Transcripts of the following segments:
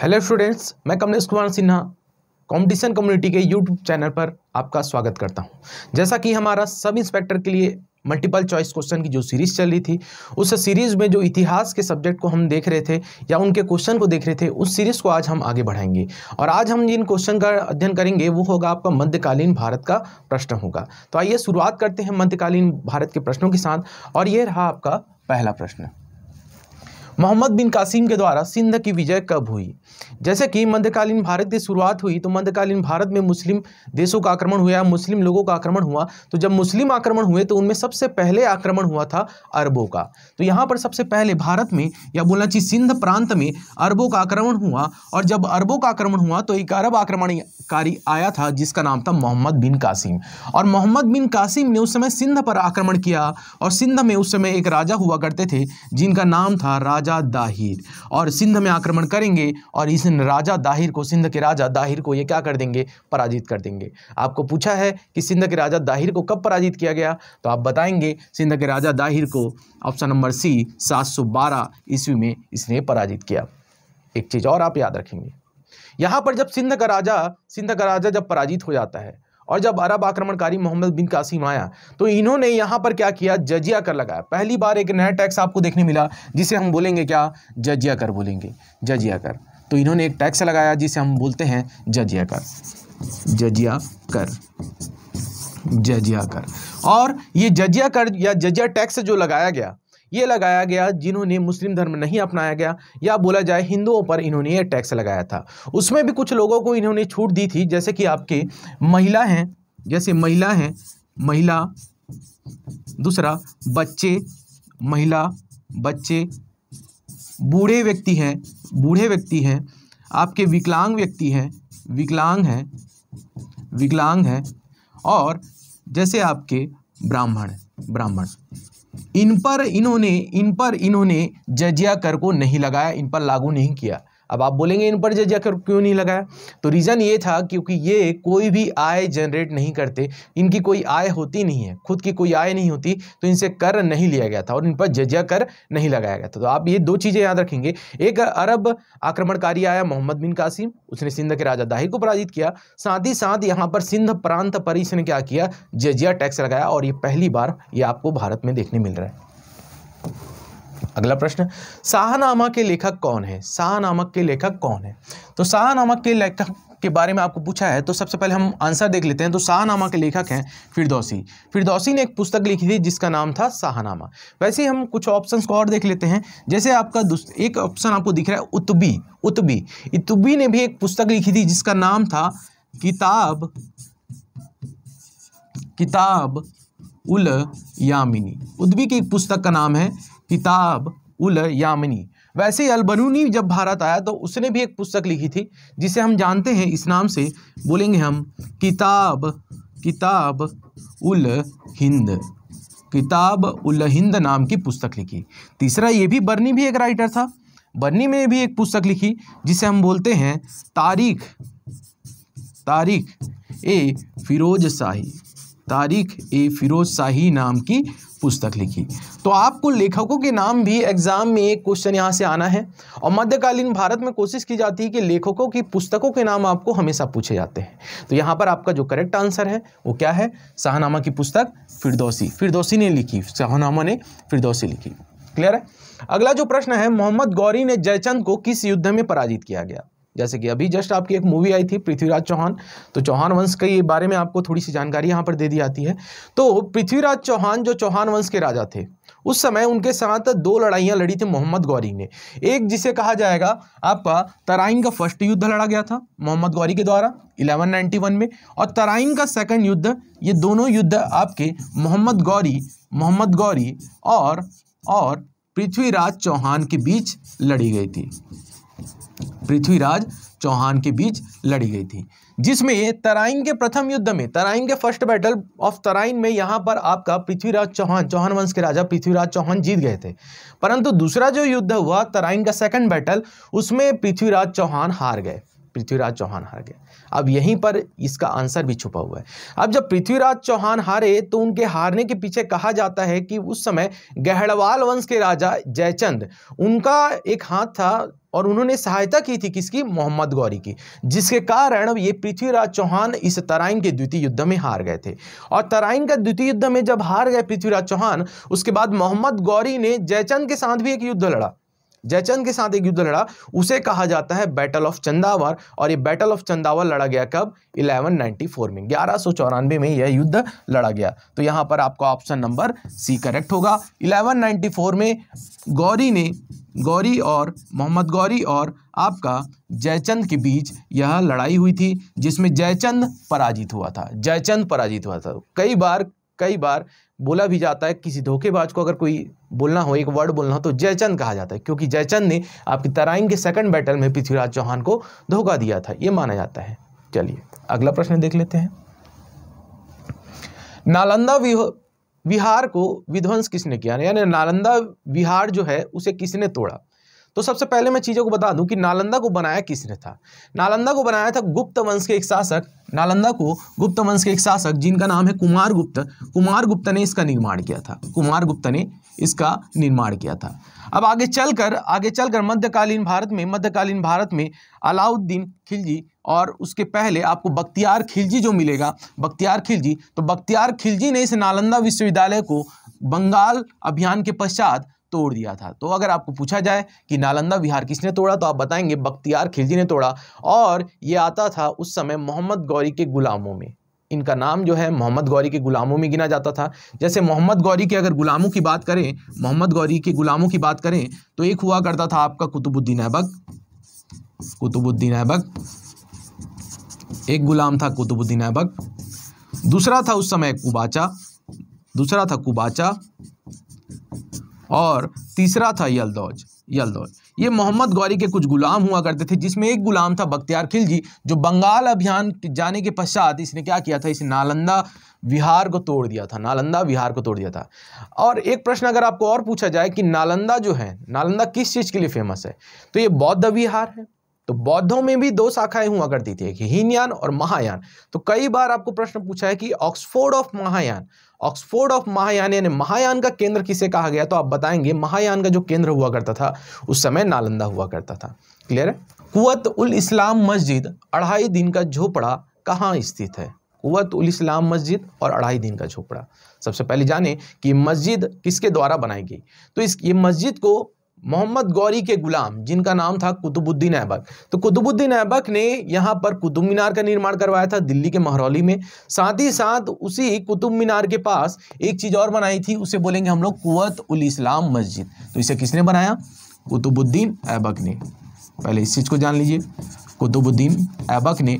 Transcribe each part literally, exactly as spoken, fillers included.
Hello students, मैं Kamlesh Kumar Sinha competition community के YouTube channel पर आपका स्वागत करता हूं। जैसा कि हमारा सब इंस्पेक्टर के लिए मल्टीपल चॉइस क्वेश्चन की जो सीरीज़ चल रही थी, उस सीरीज़ में जो इतिहास के सब्जेक्ट को हम देख रहे थे या उनके क्वेश्चन को देख रहे थे, उस सीरीज़ को आज हम आगे बढ़ाएंगे। और आज हम जिन क्वेश्चन का अध्ययन करेंगे वो होगा आपका मध्यकालीन भारत का प्रश्न होगा। तो आइए शुरुआत करते हैं मध्यकालीन भारत के प्रश्नों के साथ। और ये रहा आपका पहला प्रश्न, मोहम्मद बिन कासिम के द्वारा सिंध की विजय कब हुई। जैसे कि मध्यकालीन भारत की शुरुआत हुई तो मध्यकालीन भारत में मुस्लिम देशों का आक्रमण हुआ, मुस्लिम लोगों का आक्रमण हुआ। तो जब मुस्लिम आक्रमण हुए तो उनमें सबसे पहले आक्रमण हुआ था अरबों का। तो यहाँ पर सबसे पहले भारत में, या बोलना चाहिए सिंध प्रांत में, अरबों का आक्रमण हुआ। और जब अरबों का आक्रमण हुआ तो एक अरब आक्रमणकारी आया था जिसका नाम था मोहम्मद बिन कासिम। और मोहम्मद बिन कासिम ने उस समय सिंध पर आक्रमण किया। और सिंध में उस समय एक राजा हुआ करते थे जिनका नाम था राजा दाहिर। और सिंध में आक्रमण करेंगे और इस राजा दाहिर को, सिंध के राजा दाहिर को ये क्या कर देंगे, पराजित कर देंगे। आपको पूछा है कि सिंध के राजा दाहिर को कब पराजित किया गया, तो आप बताएंगे सिंध के राजा दाहिर को ऑप्शन नंबर सी सात सौ बारह ईस्वी में इसने पराजित किया। एक चीज़ और आप याद रखेंगे, यहाँ पर जब सिंध का राजा सिंध का राजा जब पराजित हो जाता है और जब अरब आक्रमणकारी मोहम्मद बिन कासिम आया तो इन्होंने यहाँ पर क्या किया, जजिया कर लगाया। पहली बार एक नया टैक्स आपको देखने मिला जिसे हम बोलेंगे क्या, जजिया कर बोलेंगे, जजिया कर। तो इन्होंने एक टैक्स लगाया जिसे हम बोलते हैं जजिया कर, जजिया कर, जजिया कर। और ये जजिया कर या जजिया टैक्स जो लगाया गया, ये लगाया गया जिन्होंने मुस्लिम धर्म नहीं अपनाया गया, या बोला जाए हिंदुओं पर इन्होंने ये टैक्स लगाया था। उसमें भी कुछ लोगों को इन्होंने छूट दी थी, जैसे कि आपके महिला हैं, जैसे महिला हैं, महिला, दूसरा बच्चे, महिला, बच्चे, बूढ़े व्यक्ति हैं, बूढ़े व्यक्ति हैं, आपके विकलांग व्यक्ति हैं, विकलांग हैं, विकलांग हैं, और जैसे आपके ब्राह्मण, ब्राह्मण। इन पर इन्होंने इन पर इन्होंने जजिया कर को नहीं लगाया, इन पर लागू नहीं किया। अब आप बोलेंगे इन पर जजिया कर क्यों नहीं लगाया, तो रीज़न ये था क्योंकि ये कोई भी आय जनरेट नहीं करते, इनकी कोई आय होती नहीं है, खुद की कोई आय नहीं होती, तो इनसे कर नहीं लिया गया था और इन पर जजिया कर नहीं लगाया गया था। तो आप ये दो चीज़ें याद रखेंगे, एक अरब आक्रमणकारी आया मोहम्मद बिन कासिम, उसने सिंध के राजा दाहिर को पराजित किया, साथ ही साथ यहाँ पर सिंध प्रांत पर इसने क्या किया, जजिया टैक्स लगाया। और ये पहली बार ये आपको भारत में देखने मिल रहा है। अगला प्रश्न, शाहनामा के लेखक कौन है, शाहनामा के लेखक कौन है। तो शाहनामा के लेखक के बारे में आपको पूछा है, तो सबसे पहले हम आंसर देख लेते हैं। तो शाहनामा के लेखक हैं फिरदौसी। फिरदौसी ने एक पुस्तक लिखी थी जिसका नाम था शाहनामा। वैसे ही हम कुछ ऑप्शंस को और देख लेते हैं, जैसे आपका एक ऑप्शन आपको दिख रहा है उतबी, उतबी इतबी ने भी एक पुस्तक लिखी थी जिसका नाम था किताब किताब उल यामिनी। उतबी की एक पुस्तक का नाम है किताब उल यामिनी। वैसे ही अलबरूनी जब भारत आया तो उसने भी एक पुस्तक लिखी थी जिसे हम जानते हैं इस नाम से, बोलेंगे हम किताब किताब उल हिंद, किताब उल हिंद नाम की पुस्तक लिखी। तीसरा, ये भी बर्नी भी एक राइटर था, बर्नी में भी एक पुस्तक लिखी जिसे हम बोलते हैं तारीख तारीख ए फिरोज शाही, तारीख ए फिरोज शाही नाम की पुस्तक लिखी। तो आपको लेखकों के नाम भी एग्जाम में एक क्वेश्चन यहाँ से आना है। और मध्यकालीन भारत में कोशिश की जाती है कि लेखकों की पुस्तकों के नाम आपको हमेशा पूछे जाते हैं। तो यहाँ पर आपका जो करेक्ट आंसर है वो क्या है, शाहनामा की पुस्तक फिरदौसी, फिरदौसी ने लिखी, शाहनामा ने फिरदौसी लिखी। क्लियर है। अगला जो प्रश्न है, मोहम्मद गौरी ने जयचंद को किस युद्ध में पराजित किया गया। जैसे कि अभी जस्ट आपकी एक मूवी आई थी पृथ्वीराज चौहान, तो चौहान वंश के बारे में आपको थोड़ी सी जानकारी यहाँ पर दे दी जाती है। तो पृथ्वीराज चौहान जो चौहान वंश के राजा थे, उस समय उनके साथ दो लड़ाइयाँ लड़ी थी मोहम्मद गौरी ने। एक जिसे कहा जाएगा आपका तराइन का फर्स्ट युद्ध लड़ा गया था मोहम्मद गौरी के द्वारा ग्यारह सौ इक्यानवे में, और तराइन का सेकंड युद्ध। ये दोनों युद्ध आपके मोहम्मद गौरी मोहम्मद गौरी और और पृथ्वीराज चौहान के बीच लड़ी गई थी, पृथ्वीराज चौहान के बीच लड़ी गई थी। जिसमें तराइन के प्रथम युद्ध में, तराइन के फर्स्ट बैटल ऑफ तराइन में, यहाँ पर आपका पृथ्वीराज चौहान, चौहान वंश के राजा पृथ्वीराज चौहान जीत गए थे। परंतु दूसरा जो युद्ध हुआ तराइन का सेकंड बैटल, उसमें पृथ्वीराज चौहान हार गए, पृथ्वीराज चौहान हार गए। अब यहीं पर इसका आंसर भी छुपा हुआ है। अब जब पृथ्वीराज चौहान हारे तो उनके हारने के पीछे कहा जाता है कि उस समय गहड़वाल वंश के राजा जयचंद, उनका एक हाथ था और उन्होंने सहायता की थी किसकी, मोहम्मद गौरी की, जिसके कारण ये पृथ्वीराज चौहान इस तराइन के द्वितीय युद्ध में हार गए थे। और तराइन का द्वितीय युद्ध में जब हार गए पृथ्वीराज चौहान, उसके बाद मोहम्मद गौरी ने जयचंद के साथ भी एक युद्ध लड़ा, जयचंद के साथ एक युद्ध लड़ा, उसे कहा जाता है बैटल ऑफ चंदावर। और ये बैटल ऑफ चंदावर लड़ा गया कब, ग्यारह सौ चौरानवे में, ग्यारह सौ चौरानवे में यह युद्ध लड़ा गया। तो यहाँ पर आपका ऑप्शन नंबर सी करेक्ट होगा। ग्यारह सौ चौरानवे में गौरी ने गौरी और मोहम्मद गौरी और आपका जयचंद के बीच यह लड़ाई हुई थी, जिसमें जयचंद पराजित हुआ था, जयचंद पराजित हुआ था। कई बार कई बार बोला भी जाता है, किसी धोखेबाज को अगर कोई बोलना हो, एक वर्ड बोलना हो, तो जयचंद कहा जाता है, क्योंकि जयचंद ने आपकी तराइन के सेकंड बैटल में पृथ्वीराज चौहान को धोखा दिया था, ये माना जाता है। चलिए अगला प्रश्न देख लेते हैं। नालंदा विहार को विध्वंस किसने किया, यानी नालंदा विहार जो है उसे किसने तोड़ा। तो सबसे पहले मैं चीज़ों को बता दूं कि नालंदा को बनाया किसने था। नालंदा को बनाया था गुप्त वंश के एक शासक, नालंदा को गुप्त वंश के एक शासक जिनका नाम है कुमार गुप्त, कुमार गुप्त ने इसका निर्माण किया था, कुमार गुप्त ने इसका निर्माण किया था। अब आगे चलकर आगे चलकर मध्यकालीन भारत में मध्यकालीन भारत में अलाउद्दीन खिलजी और उसके पहले आपको बख्तियार खिलजी जो मिलेगा, बख्तियार खिलजी, तो बख्तियार खिलजी ने इस नालंदा विश्वविद्यालय को बंगाल अभियान के पश्चात तोड़ दिया था। तो अगर आपको पूछा जाए कि नालंदा विहार किसने तोड़ा, तो आप बताएंगे बख्तियार खिलजी ने तोड़ा। और ये आता था उस समय मोहम्मद गौरी के गुलामों में, इनका नाम जो है मोहम्मद गौरी के गुलामों में गिना जाता था। जैसे मोहम्मद गौरी के अगर गुलामों की बात करें मोहम्मद गौरी के गुलामों की बात करें तो एक हुआ करता था आपका कुतुबुद्दीन ऐबक, कुतुबुद्दीन ऐबक एक गुलाम था कुतुबुद्दीन ऐबक। दूसरा था उस समय कुबाचा, दूसरा था कुबाचा और तीसरा था यलदौज, यलदौज। ये मोहम्मद गौरी के कुछ गुलाम हुआ करते थे, जिसमें एक गुलाम था बख्तियार खिलजी, जो बंगाल अभियान जाने के पश्चात इसने क्या किया था, इस नालंदा विहार को तोड़ दिया था, नालंदा विहार को तोड़ दिया था। और एक प्रश्न अगर आपको और पूछा जाए कि नालंदा जो है, नालंदा किस चीज़ के लिए फेमस है, तो ये बौद्ध विहार है। तो बौद्धों में भी दो शाखाएं हुआ करती थी, एक हीनयान और महायान। तो कई बार आपको प्रश्न पूछा है कि Oxford of Mahayana, Oxford of Mahayana यानी महायान का केंद्र किसे कहा गया, तो आप बताएंगे महायान का जो केंद्र हुआ करता था उस समय नालंदा हुआ करता था। क्लियर है। कुवत उल इस्लाम मस्जिद अढ़ाई दिन का झोपड़ा कहाँ स्थित है, कुवत उल इस्लाम मस्जिद और अढ़ाई दिन का झोपड़ा। सबसे पहले जाने कि मस्जिद किसके द्वारा बनाई गई, तो इस ये मस्जिद को मोहम्मद गौरी के गुलाम जिनका नाम था कुतुबुद्दीन ऐबक, तो कुतुबुद्दीन ऐबक ने यहाँ पर कुतुब मीनार का निर्माण करवाया था दिल्ली के महरौली में। साथ ही साथ उसी कुतुब मीनार के पास एक चीज़ और बनाई थी, उसे बोलेंगे हम लोग कुवत उल इस्लाम मस्जिद। तो इसे किसने बनाया, कुतुबुद्दीन ऐबक ने। पहले इस चीज़ को जान लीजिए, कुतुबुद्दीन ऐबक ने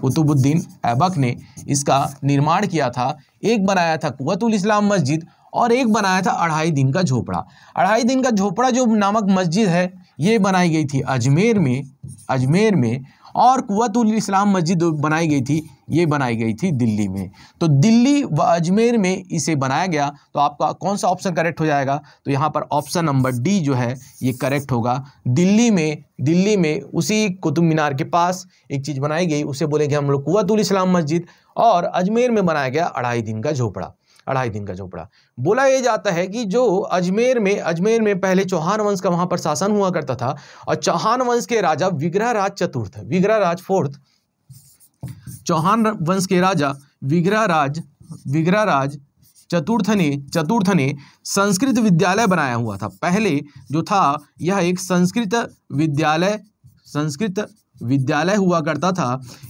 कुतुबुद्दीन ऐबक ने इसका निर्माण किया था। एक बनाया था कुवत उल इस्लाम मस्जिद और एक बनाया था अढ़ाई दिन का झोपड़ा। अढ़ाई दिन का झोपड़ा जो नामक मस्जिद है ये बनाई गई थी अजमेर में, अजमेर में, और कुवत उल इस्लाम मस्जिद बनाई गई थी, ये बनाई गई थी दिल्ली में। तो दिल्ली व अजमेर में इसे बनाया गया। तो आपका कौन सा ऑप्शन करेक्ट हो जाएगा, तो यहाँ पर ऑप्शन नंबर डी जो है ये करेक्ट होगा। दिल्ली में दिल्ली में उसी कुतुब मीनार के पास एक चीज़ बनाई गई, उसे बोलेंगे हम लोग कुवत उल इस्लाम मस्जिद, और अजमेर में बनाया गया अढ़ाई दिन का झोपड़ा, अढ़ाई दिन का झोपड़ा। बोला यह जाता है कि जो अजमेर में अजमेर में पहले चौहान वंश का वहाँ पर शासन हुआ करता था, और चौहान वंश के राजा विग्रहराज चतुर्थ विग्रहराज फोर्थ चौहान वंश के राजा विग्रहराज विग्रहराज चतुर्थ ने चतुर्थ ने संस्कृत विद्यालय बनाया हुआ था। पहले जो था यह एक संस्कृत विद्यालय संस्कृत विद्यालय हुआ करता था।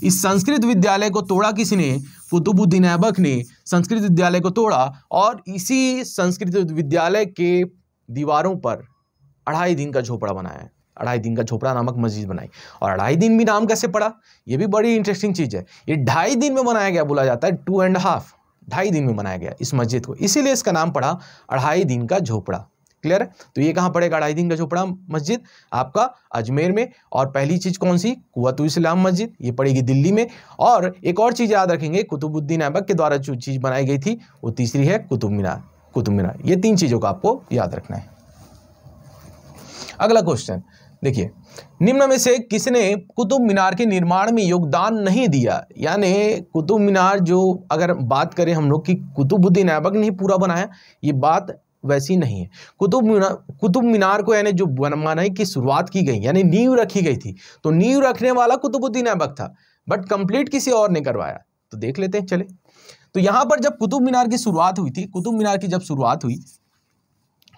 इस संस्कृत विद्यालय को तोड़ा किसने, कुतुबुद्दीन ऐबक ने संस्कृत विद्यालय को तोड़ा। और इसी संस्कृत विद्यालय के दीवारों पर अढ़ाई दिन का झोपड़ा बनाया, अढ़ाई दिन का झोपड़ा नामक मस्जिद बनाई। और अढ़ाई दिन भी नाम कैसे पड़ा, ये भी बड़ी इंटरेस्टिंग चीज़ है। ये ढाई दिन में बनाया गया, बोला जाता है टू एंड हाफ, ढाई दिन में बनाया गया इस मस्जिद को, इसीलिए इसका नाम पड़ा अढ़ाई दिन का झोपड़ा। क्लियर है। तो ये कहाँ पड़ेगा, अढ़ाई दिन का झोपड़ा मस्जिद आपका अजमेर में, और पहली चीज़ कौन सी, कुवत उल इस्लाम मस्जिद, ये पड़ेगी दिल्ली में। और एक और चीज़ याद रखेंगे, कुतुबुद्दीन ऐबक के द्वारा जो चीज़ बनाई गई थी वो तीसरी है कुतुब मीनार, कुतुब मीनार। ये तीन चीज़ों का आपको याद रखना है। अगला क्वेश्चन देखिए, निम्न में से किसने कुतुब मीनार के निर्माण में योगदान नहीं दिया, यानी कुतुब मीनार जो अगर बात करें हम लोग की कुतुबुद्दीन ऐबक ने पूरा बनाया, ये बात वैसी नहीं है। कुतुब मीनार कुतुब मीनार को यानी जो बनवाने की शुरुआत की गई यानी नींव रखी गई थी, तो नींव रखने वाला कुतुबुद्दीन ऐबक था, बट कंप्लीट किसी और ने करवाया। तो देख लेते हैं, चले। तो यहाँ पर जब कुतुब मीनार की शुरुआत हुई थी, कुतुब मीनार की जब शुरुआत हुई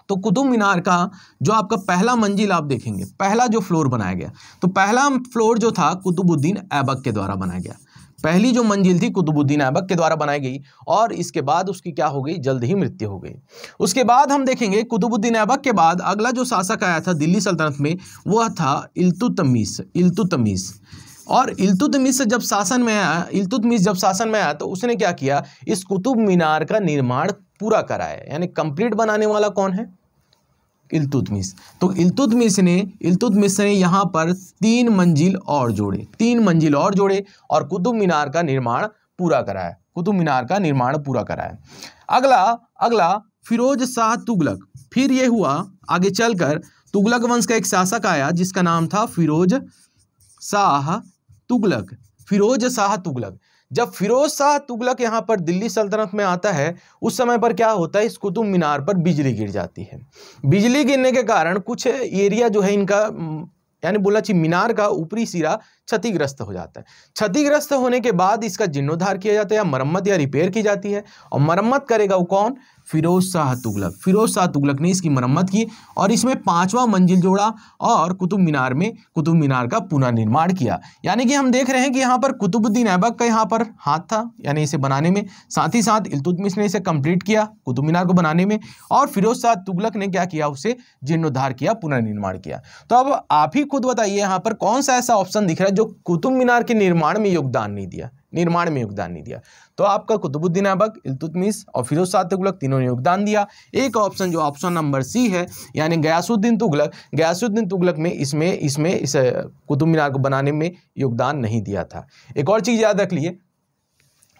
तो कुतुब मीनार का जो आपका पहला मंजिल आप देखेंगे, पहला जो फ्लोर बनाया गया, तो पहला फ्लोर जो था कुतुबुद्दीन ऐबक के द्वारा बनाया गया। पहली जो मंजिल थी कुतुबुद्दीन ऐबक के द्वारा बनाई गई और इसके बाद उसकी क्या हो गई, जल्द ही मृत्यु हो गई। उसके बाद हम देखेंगे कुतुबुद्दीन ऐबक के बाद अगला जो शासक आया था दिल्ली सल्तनत में वह था इल्तुतमिश इल्तुतमिश और इल्तुतमिश जब शासन में आया इल्तुतमिश जब शासन में आया तो उसने क्या किया, इस कुतुब मीनार का निर्माण पूरा कराया। यानी कंप्लीट बनाने वाला कौन है, इल्तुतमिश। तो इल्तुतमिश ने इल्तुतमिश ने यहाँ पर तीन मंजिल और जोड़े तीन मंजिल और जोड़े और कुतुब मीनार का निर्माण पूरा कराया कुतुब मीनार का निर्माण पूरा कराया। अगला अगला फिरोज शाह तुगलक। फिर ये हुआ आगे चलकर तुगलक वंश का एक शासक आया जिसका नाम था फिरोज शाह तुगलक फिरोज शाह तुगलक। जब फिरोज शाह तुगलक यहाँ पर दिल्ली सल्तनत में आता है उस समय पर क्या होता है, इस कुतुब मीनार पर बिजली गिर जाती है। बिजली गिरने के कारण कुछ एरिया जो है इनका यानी बोला चाहिए मीनार का ऊपरी सिरा क्षतिग्रस्त हो जाता है। क्षतिग्रस्त होने के बाद इसका जीर्णोद्धार किया जाता है या मरम्मत या रिपेयर की जाती है और मरम्मत करेगा वो कौन, फिरोज शाह तुगलक। फिरोज शाह तुगलक ने इसकी मरम्मत की और इसमें पांचवा मंजिल जोड़ा और कुतुब मीनार में कुतुब मीनार का पुनर्निर्माण किया। यानी कि हम देख रहे हैं कि यहाँ पर कुतुबुद्दीन ऐबक का यहाँ पर हाथ था यानी इसे बनाने में, साथ ही साथ इल्तुतमिश ने इसे कंप्लीट किया कुतुब मीनार को बनाने में और फिरोज शाह तुगलक ने क्या किया, उसे जीर्णोद्धार किया, पुनर्निर्माण किया। तो अब आप ही खुद बताइए यहाँ पर कौन सा ऐसा ऑप्शन दिख रहा है जो कुतुब मीनार के निर्माण में योगदान नहीं दिया निर्माण में योगदान नहीं दिया। तो आपका कुतुबुद्दीन ऐबक, इल्तुतमिश और फिरोज शाह तुगलक तीनों ने योगदान दिया। एक ऑप्शन जो ऑप्शन नंबर सी है यानी गयासुद्दीन तुगलक गयासुद्दीन तुगलक में इसमें इसमें इस कुतुब मीनार को बनाने में योगदान नहीं दिया था। एक और चीज़ याद रख लीजिए,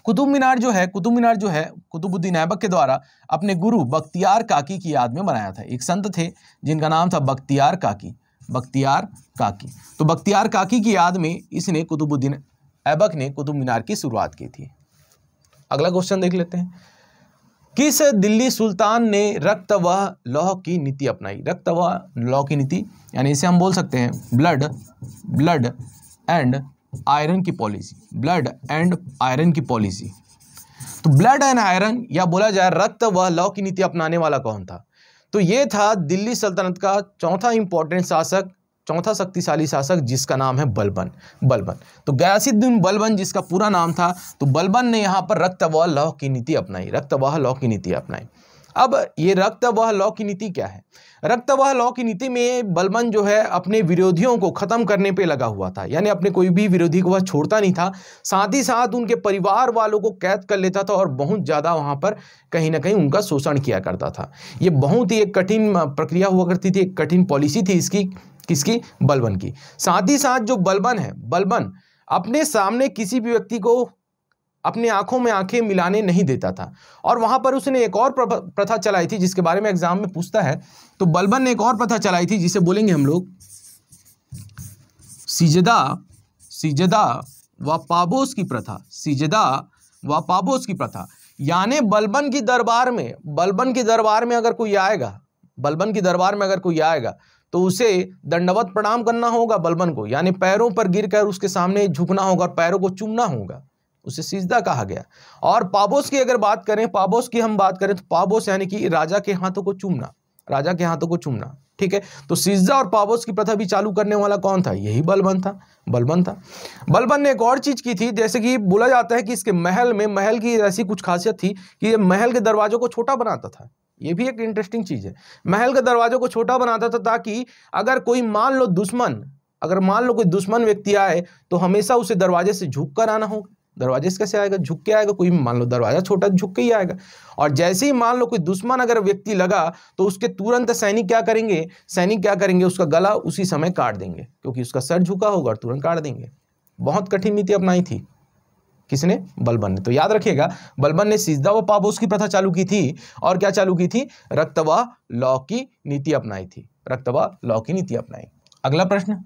कुतुब मीनार जो है कुतुब मीनार जो है कुतुबुद्दीन ऐबक के द्वारा अपने गुरु बख्तियार काकी की याद में बनाया था। एक संत थे जिनका नाम था बख्तियार काकी बख्तियार काकी तो बख्तियार काकी की याद में इसने कुतुबुद्दीन ऐबक ने कुतुब मीनार की शुरुआत की थी। अगला क्वेश्चन देख लेते हैं, किस दिल्ली सुल्तान ने रक्त व लौह की नीति अपनाई रक्त व लौह की नीति यानी इसे हम बोल सकते हैं ब्लड ब्लड एंड आयरन की पॉलिसी ब्लड एंड आयरन की पॉलिसी। तो ब्लड एंड आयरन या बोला जाए रक्त व लौह की नीति अपनाने वाला कौन था, तो ये था दिल्ली सल्तनत का चौथा इंपॉर्टेंट शासक चौथा शक्तिशाली शासक जिसका नाम है बलबन बलबन तो गयासुद्दीन बलबन जिसका पूरा नाम था। तो बलबन ने यहाँ पर रक्त व लौह की नीति अपनाई रक्त व लौह की नीति अपनाई। अब ये रक्त व लौह की नीति क्या है, रक्त व लौह की नीति में बलबन जो है अपने विरोधियों को खत्म करने पे लगा हुआ था। यानी अपने कोई भी विरोधी को वह छोड़ता नहीं था, साथ ही साथ उनके परिवार वालों को कैद कर लेता था और बहुत ज़्यादा वहाँ पर कहीं ना कहीं उनका शोषण किया करता था। ये बहुत ही एक कठिन प्रक्रिया हुआ करती थी, एक कठिन पॉलिसी थी इसकी, किसकी, बलबन की। साथ ही साथ जो बलबन है बलबन अपने सामने किसी भी व्यक्ति को अपने आंखों में आंखें मिलाने नहीं देता था और वहाँ पर उसने एक और प्रथा चलाई थी जिसके बारे में एग्जाम में पूछता है। तो बलबन ने एक और प्रथा चलाई थी जिसे बोलेंगे हम लोग सिजदा सिजदा व पाबोस की प्रथा सिजदा व पाबोस की प्रथा। यानी बलबन की दरबार में बलबन के दरबार में अगर कोई आएगा बलबन के दरबार में अगर कोई आएगा तो उसे दंडवत प्रणाम करना होगा बलबन को, यानी पैरों पर गिरकर उसके सामने झुकना होगा और पैरों को चूमना होगा, उसे सिजदा कहा गया। और पाबोस की अगर बात करें पाबोस की हम बात करें तो पाबोस यानी कि राजा के हाथों को चूमना राजा के हाथों को चूमना ठीक है। तो सिजदा और पाबोस की प्रथा भी चालू करने वाला कौन था, यही बलबन था बलबन था बलबन ने एक और चीज़ की थी, जैसे कि बोला जाता है कि इसके महल में महल की ऐसी कुछ खासियत थी कि ये महल के दरवाजों को छोटा बनाता था। ये भी एक इंटरेस्टिंग चीज़ है, महल के दरवाजों को छोटा बनाता था ताकि अगर कोई मान लो दुश्मन अगर मान लो कोई दुश्मन व्यक्ति आए तो हमेशा उसे दरवाजे से झुक कर आना होगा। दरवाजे से कैसे आएगा, झुक के आएगा, कोई मान लो दरवाजा छोटा झुक के ही आएगा। और जैसे ही मान लो कोई दुश्मन अगर व्यक्ति लगा तो उसके तुरंत सैनिक क्या करेंगे सैनिक क्या करेंगे उसका गला उसी समय काट देंगे क्योंकि उसका सर झुका होगा और तुरंत काट देंगे। बहुत कठिन नीति अपनाई थी किसने, बलबन ने। तो याद रखिएगा बलबन ने सिजदा व पाबोस की प्रथा चालू की थी और क्या चालू की थी, रक्त व लौह की नीति अपनाई थी रक्त व लौह की नीति अपनाई। अगला प्रश्न,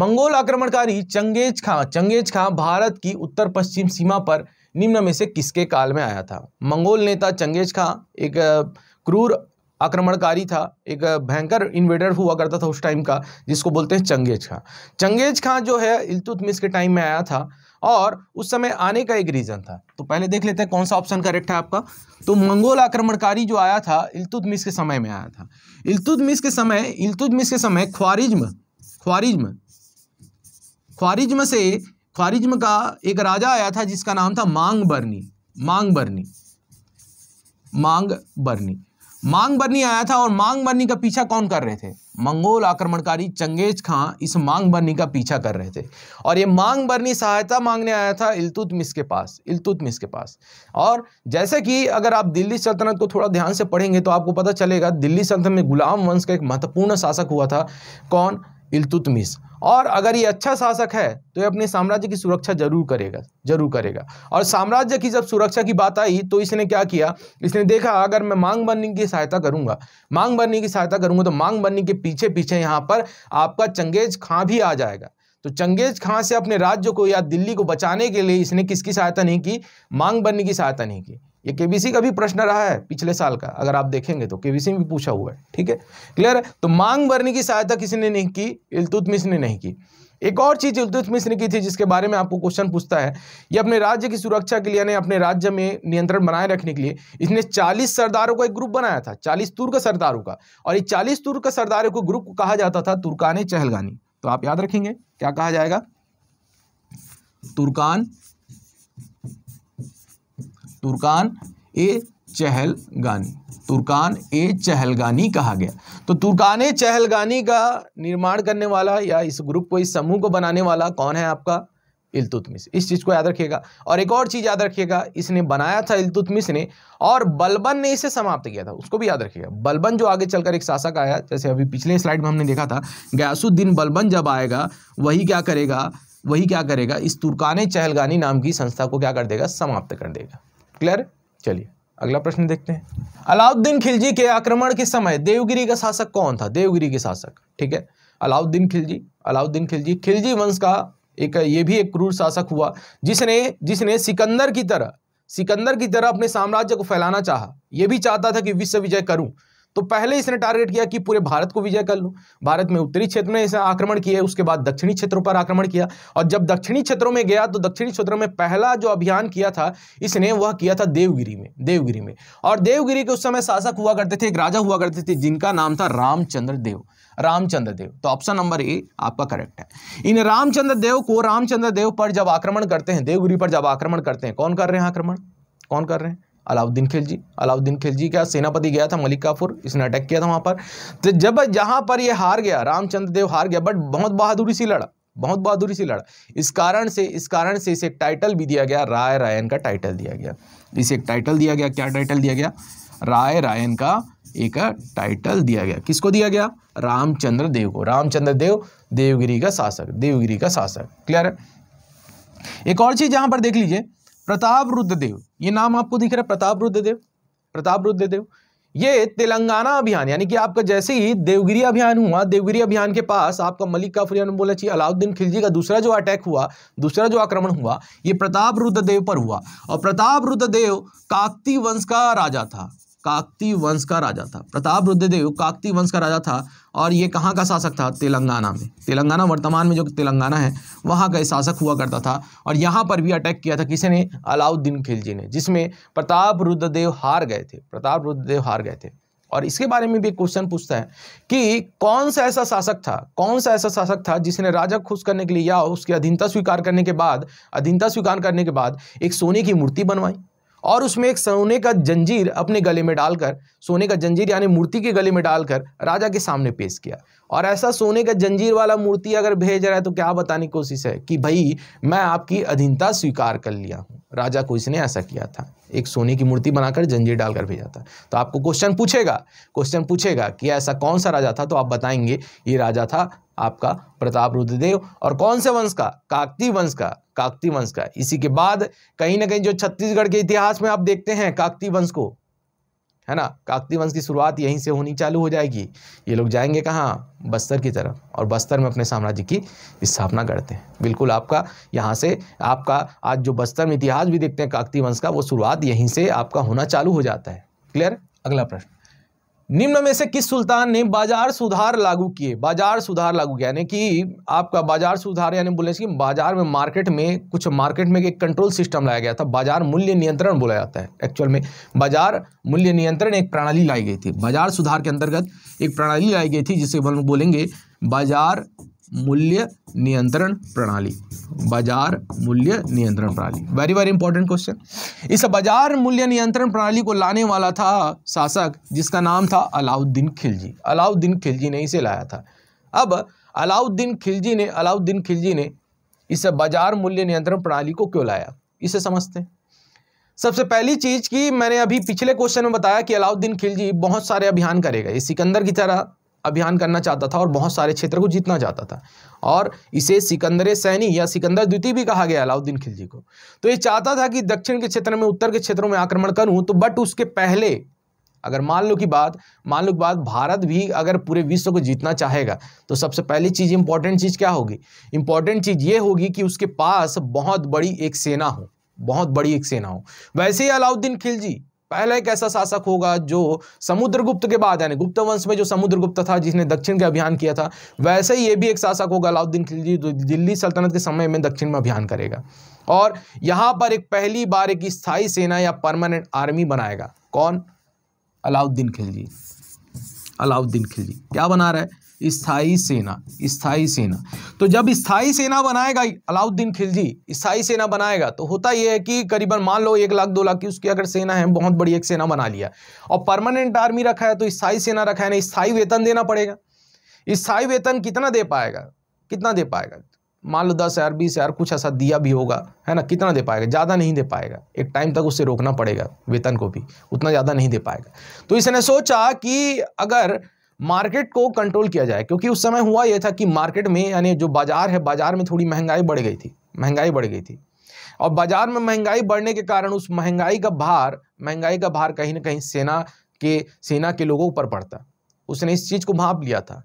मंगोल आक्रमणकारी चंगेज खां चंगेज खां भारत की उत्तर पश्चिम सीमा पर निम्न में से किसके काल में आया था। मंगोल नेता चंगेज खां एक क्रूर आक्रमणकारी था, एक भयंकर इन्वेडर हुआ करता था उस टाइम का, जिसको बोलते हैं चंगेज खां। चंगेज खां जो है इल्तुतमिश के टाइम में आया था और उस समय आने का एक रीज़न था। तो पहले देख लेते हैं कौन सा ऑप्शन करेक्ट है आपका। तो मंगोल आक्रमणकारी जो आया था इल्तुतमिश के समय में आया था। इल्तुतमिश के समय इल्तुतमिश के समय ख्वारिज्म ख्वारिज्म ख्वारिज्म से ख्वारिज्म का एक राजा आया था जिसका नाम था मांगबर्नी मांगबर्नी मांगबर्नी मांगबर्नी आया था। और मांगबर्नी का पीछा कौन कर रहे थे? मंगोल आक्रमणकारी चंगेज खां इस मांगबर्नी का पीछा कर रहे थे। और ये मांगबर्नी सहायता मांगने आया था इल्तुतमिश के पास इल्तुतमिश के पास। और जैसे कि अगर आप दिल्ली सल्तनत को थोड़ा ध्यान से पढ़ेंगे तो आपको पता चलेगा दिल्ली सल्तनत में गुलाम वंश का एक महत्वपूर्ण शासक हुआ था। कौन? इल्तुतमिश। और अगर ये अच्छा शासक है तो ये अपने साम्राज्य की सुरक्षा जरूर करेगा जरूर करेगा और साम्राज्य की जब सुरक्षा की बात आई तो इसने क्या किया, इसने देखा अगर मैं मांगबर्नी की सहायता करूंगा मांगबर्नी की सहायता करूंगा तो मांगबर्नी के पीछे पीछे यहाँ पर आपका चंगेज खां भी आ जाएगा। तो चंगेज खां से अपने राज्य को या दिल्ली को बचाने के लिए इसने किसकी सहायता नहीं की? मांगबर्नी की सहायता नहीं की। ये केबीसी का भी प्रश्न रहा है पिछले साल का, अगर आप देखेंगे तो केबीसी में भी पूछा हुआ है। ठीक है, क्लियर है। तो मांगबर्नी की सहायता किसने नहीं की? इल्तुतमिश ने नहीं की। एक और चीज इल्तुतमिश ने की थी जिसके बारे में आपको क्वेश्चन पूछता है, ये अपने राज्य की सुरक्षा के लिए यानी अपने राज्य में नियंत्रण बनाए रखने के लिए इसने चालीस सरदारों का एक ग्रुप बनाया था, चालीस तुर्क सरदारों का। और ये चालीस तुर्क सरदारों को ग्रुप को कहा जाता था तुर्कान चहलगानी। तो आप याद रखेंगे क्या कहा जाएगा? तुर्कान तुर्कान ए चहलगानी तुर्कान ए चहलगानी कहा गया। तो तुर्कान ए चहलगानी का निर्माण करने वाला या इस ग्रुप को, इस समूह को बनाने वाला कौन है आपका? इल्तुतमिश। इस चीज़ को याद रखिएगा। और एक और चीज़ याद रखिएगा, इसने बनाया था इल्तुतमिश ने और बलबन ने इसे समाप्त किया था, उसको भी याद रखिएगा। बलबन जो आगे चलकर एक शासक आया, जैसे अभी पिछले स्लाइड में हमने देखा था, गयासुद्दीन बलबन जब आएगा वही क्या करेगा वही क्या करेगा इस तुर्कान ए चहलगानी नाम की संस्था को क्या कर देगा? समाप्त कर देगा। क्लियर। चलिए अगला प्रश्न देखते हैं। अलाउद्दीन खिलजी के आक्रमण के समय देवगिरी का शासक कौन था? देवगिरी के शासक, ठीक है, अलाउद्दीन खिलजी अलाउद्दीन खिलजी खिलजी वंश का एक, ये भी एक क्रूर शासक हुआ जिसने जिसने सिकंदर की तरह सिकंदर की तरह अपने साम्राज्य को फैलाना चाहा। ये भी चाहता था कि विश्व विजय करूं। तो पहले इसने टारगेट किया कि पूरे भारत को विजय कर लूं। भारत में उत्तरी क्षेत्र में इसने आक्रमण किए, उसके बाद दक्षिणी क्षेत्रों पर आक्रमण किया। और जब दक्षिणी क्षेत्रों में गया तो दक्षिणी क्षेत्रों में पहला जो अभियान किया था इसने वह किया था देवगिरी में देवगिरी में और देवगिरी के उस समय शासक हुआ करते थे, एक राजा हुआ करते थे जिनका नाम था रामचंद्र देव रामचंद्र देव। तो ऑप्शन नंबर ए आपका करेक्ट है। इन रामचंद्र देव को रामचंद्र देव पर जब आक्रमण करते हैं, देवगिरी पर जब आक्रमण करते हैं, कौन कर रहे हैं आक्रमण? कौन कर रहे हैं? अलाउद्दीन खिलजी। अलाउद्दीन खिलजी का सेनापति गया था मलिकापुर, इसने अटैक किया था वहाँ पर। तो जब जहाँ पर ये हार गया, रामचंद्र देव हार गया, बट बहुत बहादुरी से लड़ा बहुत बहादुरी से लड़ा। इस कारण से इस कारण से इसे एक टाइटल भी दिया गया, राय रायन का टाइटल दिया गया। इसे एक टाइटल दिया गया, क्या टाइटल दिया गया? राय रायन का एक टाइटल दिया गया। किसको दिया गया? रामचंद्र देव को। रामचंद्र देव देवगिरी का शासक देवगिरी का शासक क्लियर है। एक और चीज़ यहाँ पर देख लीजिए, प्रताप रुद्रदेव। ये नाम आपको दिख रहा है, प्रताप रुद्रदेव प्रताप रुद्रदेव ये तेलंगाना अभियान, यानी कि आपका जैसे ही देवगिरी अभियान हुआ, देवगिरी अभियान के पास आपका मलिकापुर ने बोला चाहिए, अलाउद्दीन खिलजी का दूसरा जो अटैक हुआ, दूसरा जो आक्रमण हुआ, ये प्रताप रुद्रदेव पर हुआ। और प्रताप रुद्रदेव काकती वंश का राजा था काकती वंश का राजा था प्रताप रुद्रदेव काकती वंश का राजा था। और ये कहाँ का शासक था? तेलंगाना में तेलंगाना वर्तमान में जो तेलंगाना है वहाँ का शासक हुआ करता था। और यहाँ पर भी अटैक किया था किसने? अलाउद्दीन खिलजी ने, जिसमें प्रताप रुद्रदेव हार गए थे प्रताप रुद्रदेव हार गए थे। और इसके बारे में भी क्वेश्चन पूछता है कि कौन सा ऐसा शासक था कौन सा ऐसा शासक था जिसने राजा खुश करने के लिए या उसकी अधीनता स्वीकार करने के बाद अधीनता स्वीकार करने के बाद एक सोने की मूर्ति बनवाई और उसमें एक सोने का जंजीर अपने गले में डालकर सोने का जंजीर यानी मूर्ति के गले में डालकर राजा के सामने पेश किया। और ऐसा सोने का जंजीर वाला मूर्ति अगर भेज रहा है तो क्या बताने की कोशिश है कि भाई मैं आपकी अधीनता स्वीकार कर लिया हूँ। राजा को इसने ऐसा किया था, एक सोने की मूर्ति बनाकर जंजीर डालकर भेजा था। तो आपको क्वेश्चन पूछेगा क्वेश्चन पूछेगा कि ऐसा कौन सा राजा था, तो आप बताएंगे ये राजा था आपका प्रताप रुद्रदेव। और कौन से वंश का? काकती वंश का काकती वंश का इसी के बाद कहीं ना कहीं जो छत्तीसगढ़ के इतिहास में आप देखते हैं काकती वंश को, है ना, काकती वंश की शुरुआत यहीं से होनी चालू हो जाएगी। ये लोग जाएंगे कहाँ? बस्तर की तरफ, और बस्तर में अपने साम्राज्य की स्थापना करते हैं। बिल्कुल आपका यहाँ से आपका आज जो बस्तर में इतिहास भी देखते हैं काकती वंश का, वो शुरुआत यहीं से आपका होना चालू हो जाता है। क्लियर। अगला प्रश्न, निम्न में से किस सुल्तान ने बाजार सुधार लागू किए? बाजार सुधार लागू किया यानी कि आपका बाजार सुधार यानी बोले कि बाजार में मार्केट में कुछ मार्केट में एक कंट्रोल सिस्टम लाया गया था। बाजार मूल्य नियंत्रण बोला जाता है एक्चुअल में। बाजार मूल्य नियंत्रण एक प्रणाली लाई गई थी। बाजार सुधार के अंतर्गत एक प्रणाली लाई गई थी जिसे हम बोलेंगे बाजार मूल्य नियंत्रण प्रणाली। बाजार मूल्य नियंत्रण प्रणाली वेरी वेरी इंपॉर्टेंट क्वेश्चन। इस बाजार मूल्य नियंत्रण प्रणाली को लाने वाला था शासक जिसका नाम था अलाउद्दीन खिलजी। अलाउद्दीन खिलजी ने इसे लाया था। अब अलाउद्दीन खिलजी ने अलाउद्दीन खिलजी ने इस बाजार मूल्य नियंत्रण प्रणाली को क्यों लाया, इसे समझते हैं। सबसे पहली चीज़ कि मैंने अभी पिछले क्वेश्चन में बताया कि अलाउद्दीन खिलजी बहुत सारे अभियान करेगा। ये सिकंदर की तरह अभियान करना चाहता था और बहुत सारे क्षेत्र को जीतना चाहता था और इसे सिकंदर सैनी या सिकंदर द्वितीय भी कहा गया अलाउद्दीन खिलजी को। तो ये चाहता था कि दक्षिण के क्षेत्र में उत्तर के क्षेत्रों में आक्रमण करूं, तो बट उसके पहले अगर मान लो कि बात मान लो कि बात भारत भी अगर पूरे विश्व को जीतना चाहेगा तो सबसे पहली चीज़ इंपॉर्टेंट चीज़ क्या होगी? इंपॉर्टेंट चीज़ ये होगी कि उसके पास बहुत बड़ी एक सेना हो, बहुत बड़ी एक सेना हो। वैसे ही अलाउद्दीन खिलजी पहला एक ऐसा शासक होगा जो समुद्रगुप्त के बाद यानी गुप्त वंश में जो समुद्रगुप्त था जिसने दक्षिण का अभियान किया था, वैसे ही ये भी एक शासक होगा अलाउद्दीन खिलजी जो दिल्ली सल्तनत के समय में दक्षिण में अभियान करेगा और यहाँ पर एक पहली बार एक स्थायी सेना या परमानेंट आर्मी बनाएगा। कौन? अलाउद्दीन खिलजी। अलाउद्दीन खिलजी क्या बना रहा है? स्थायी सेना। स्थायी सेना तो जब स्थायी सेना बनाएगा अलाउद्दीन खिलजी, स्थायी सेना बनाएगा तो होता यह है कि करीबन मान लो एक लाख दो लाख की उसकी अगर सेना है, बहुत बड़ी एक सेना बना लिया और परमानेंट आर्मी रखा है तो स्थायी सेना रखा है ना, स्थायी वेतन देना पड़ेगा। स्थायी वेतन कितना दे पाएगा? कितना दे पाएगा? मान लो दस हज़ार बीस हज़ार कुछ ऐसा दिया भी होगा, है ना। कितना दे पाएगा? ज़्यादा नहीं दे पाएगा। एक टाइम तक उसे रोकना पड़ेगा वेतन को भी, उतना ज़्यादा नहीं दे पाएगा। तो इसने सोचा कि अगर मार्केट को कंट्रोल किया जाए, क्योंकि उस समय हुआ यह था कि मार्केट में यानी जो बाज़ार है बाज़ार में थोड़ी महंगाई बढ़ गई थी, महंगाई बढ़ गई थी और बाज़ार में महंगाई बढ़ने के कारण उस महंगाई का भार महंगाई का भार कहीं ना कहीं सेना के सेना के लोगों पर पड़ता। उसने इस चीज़ को भांप लिया था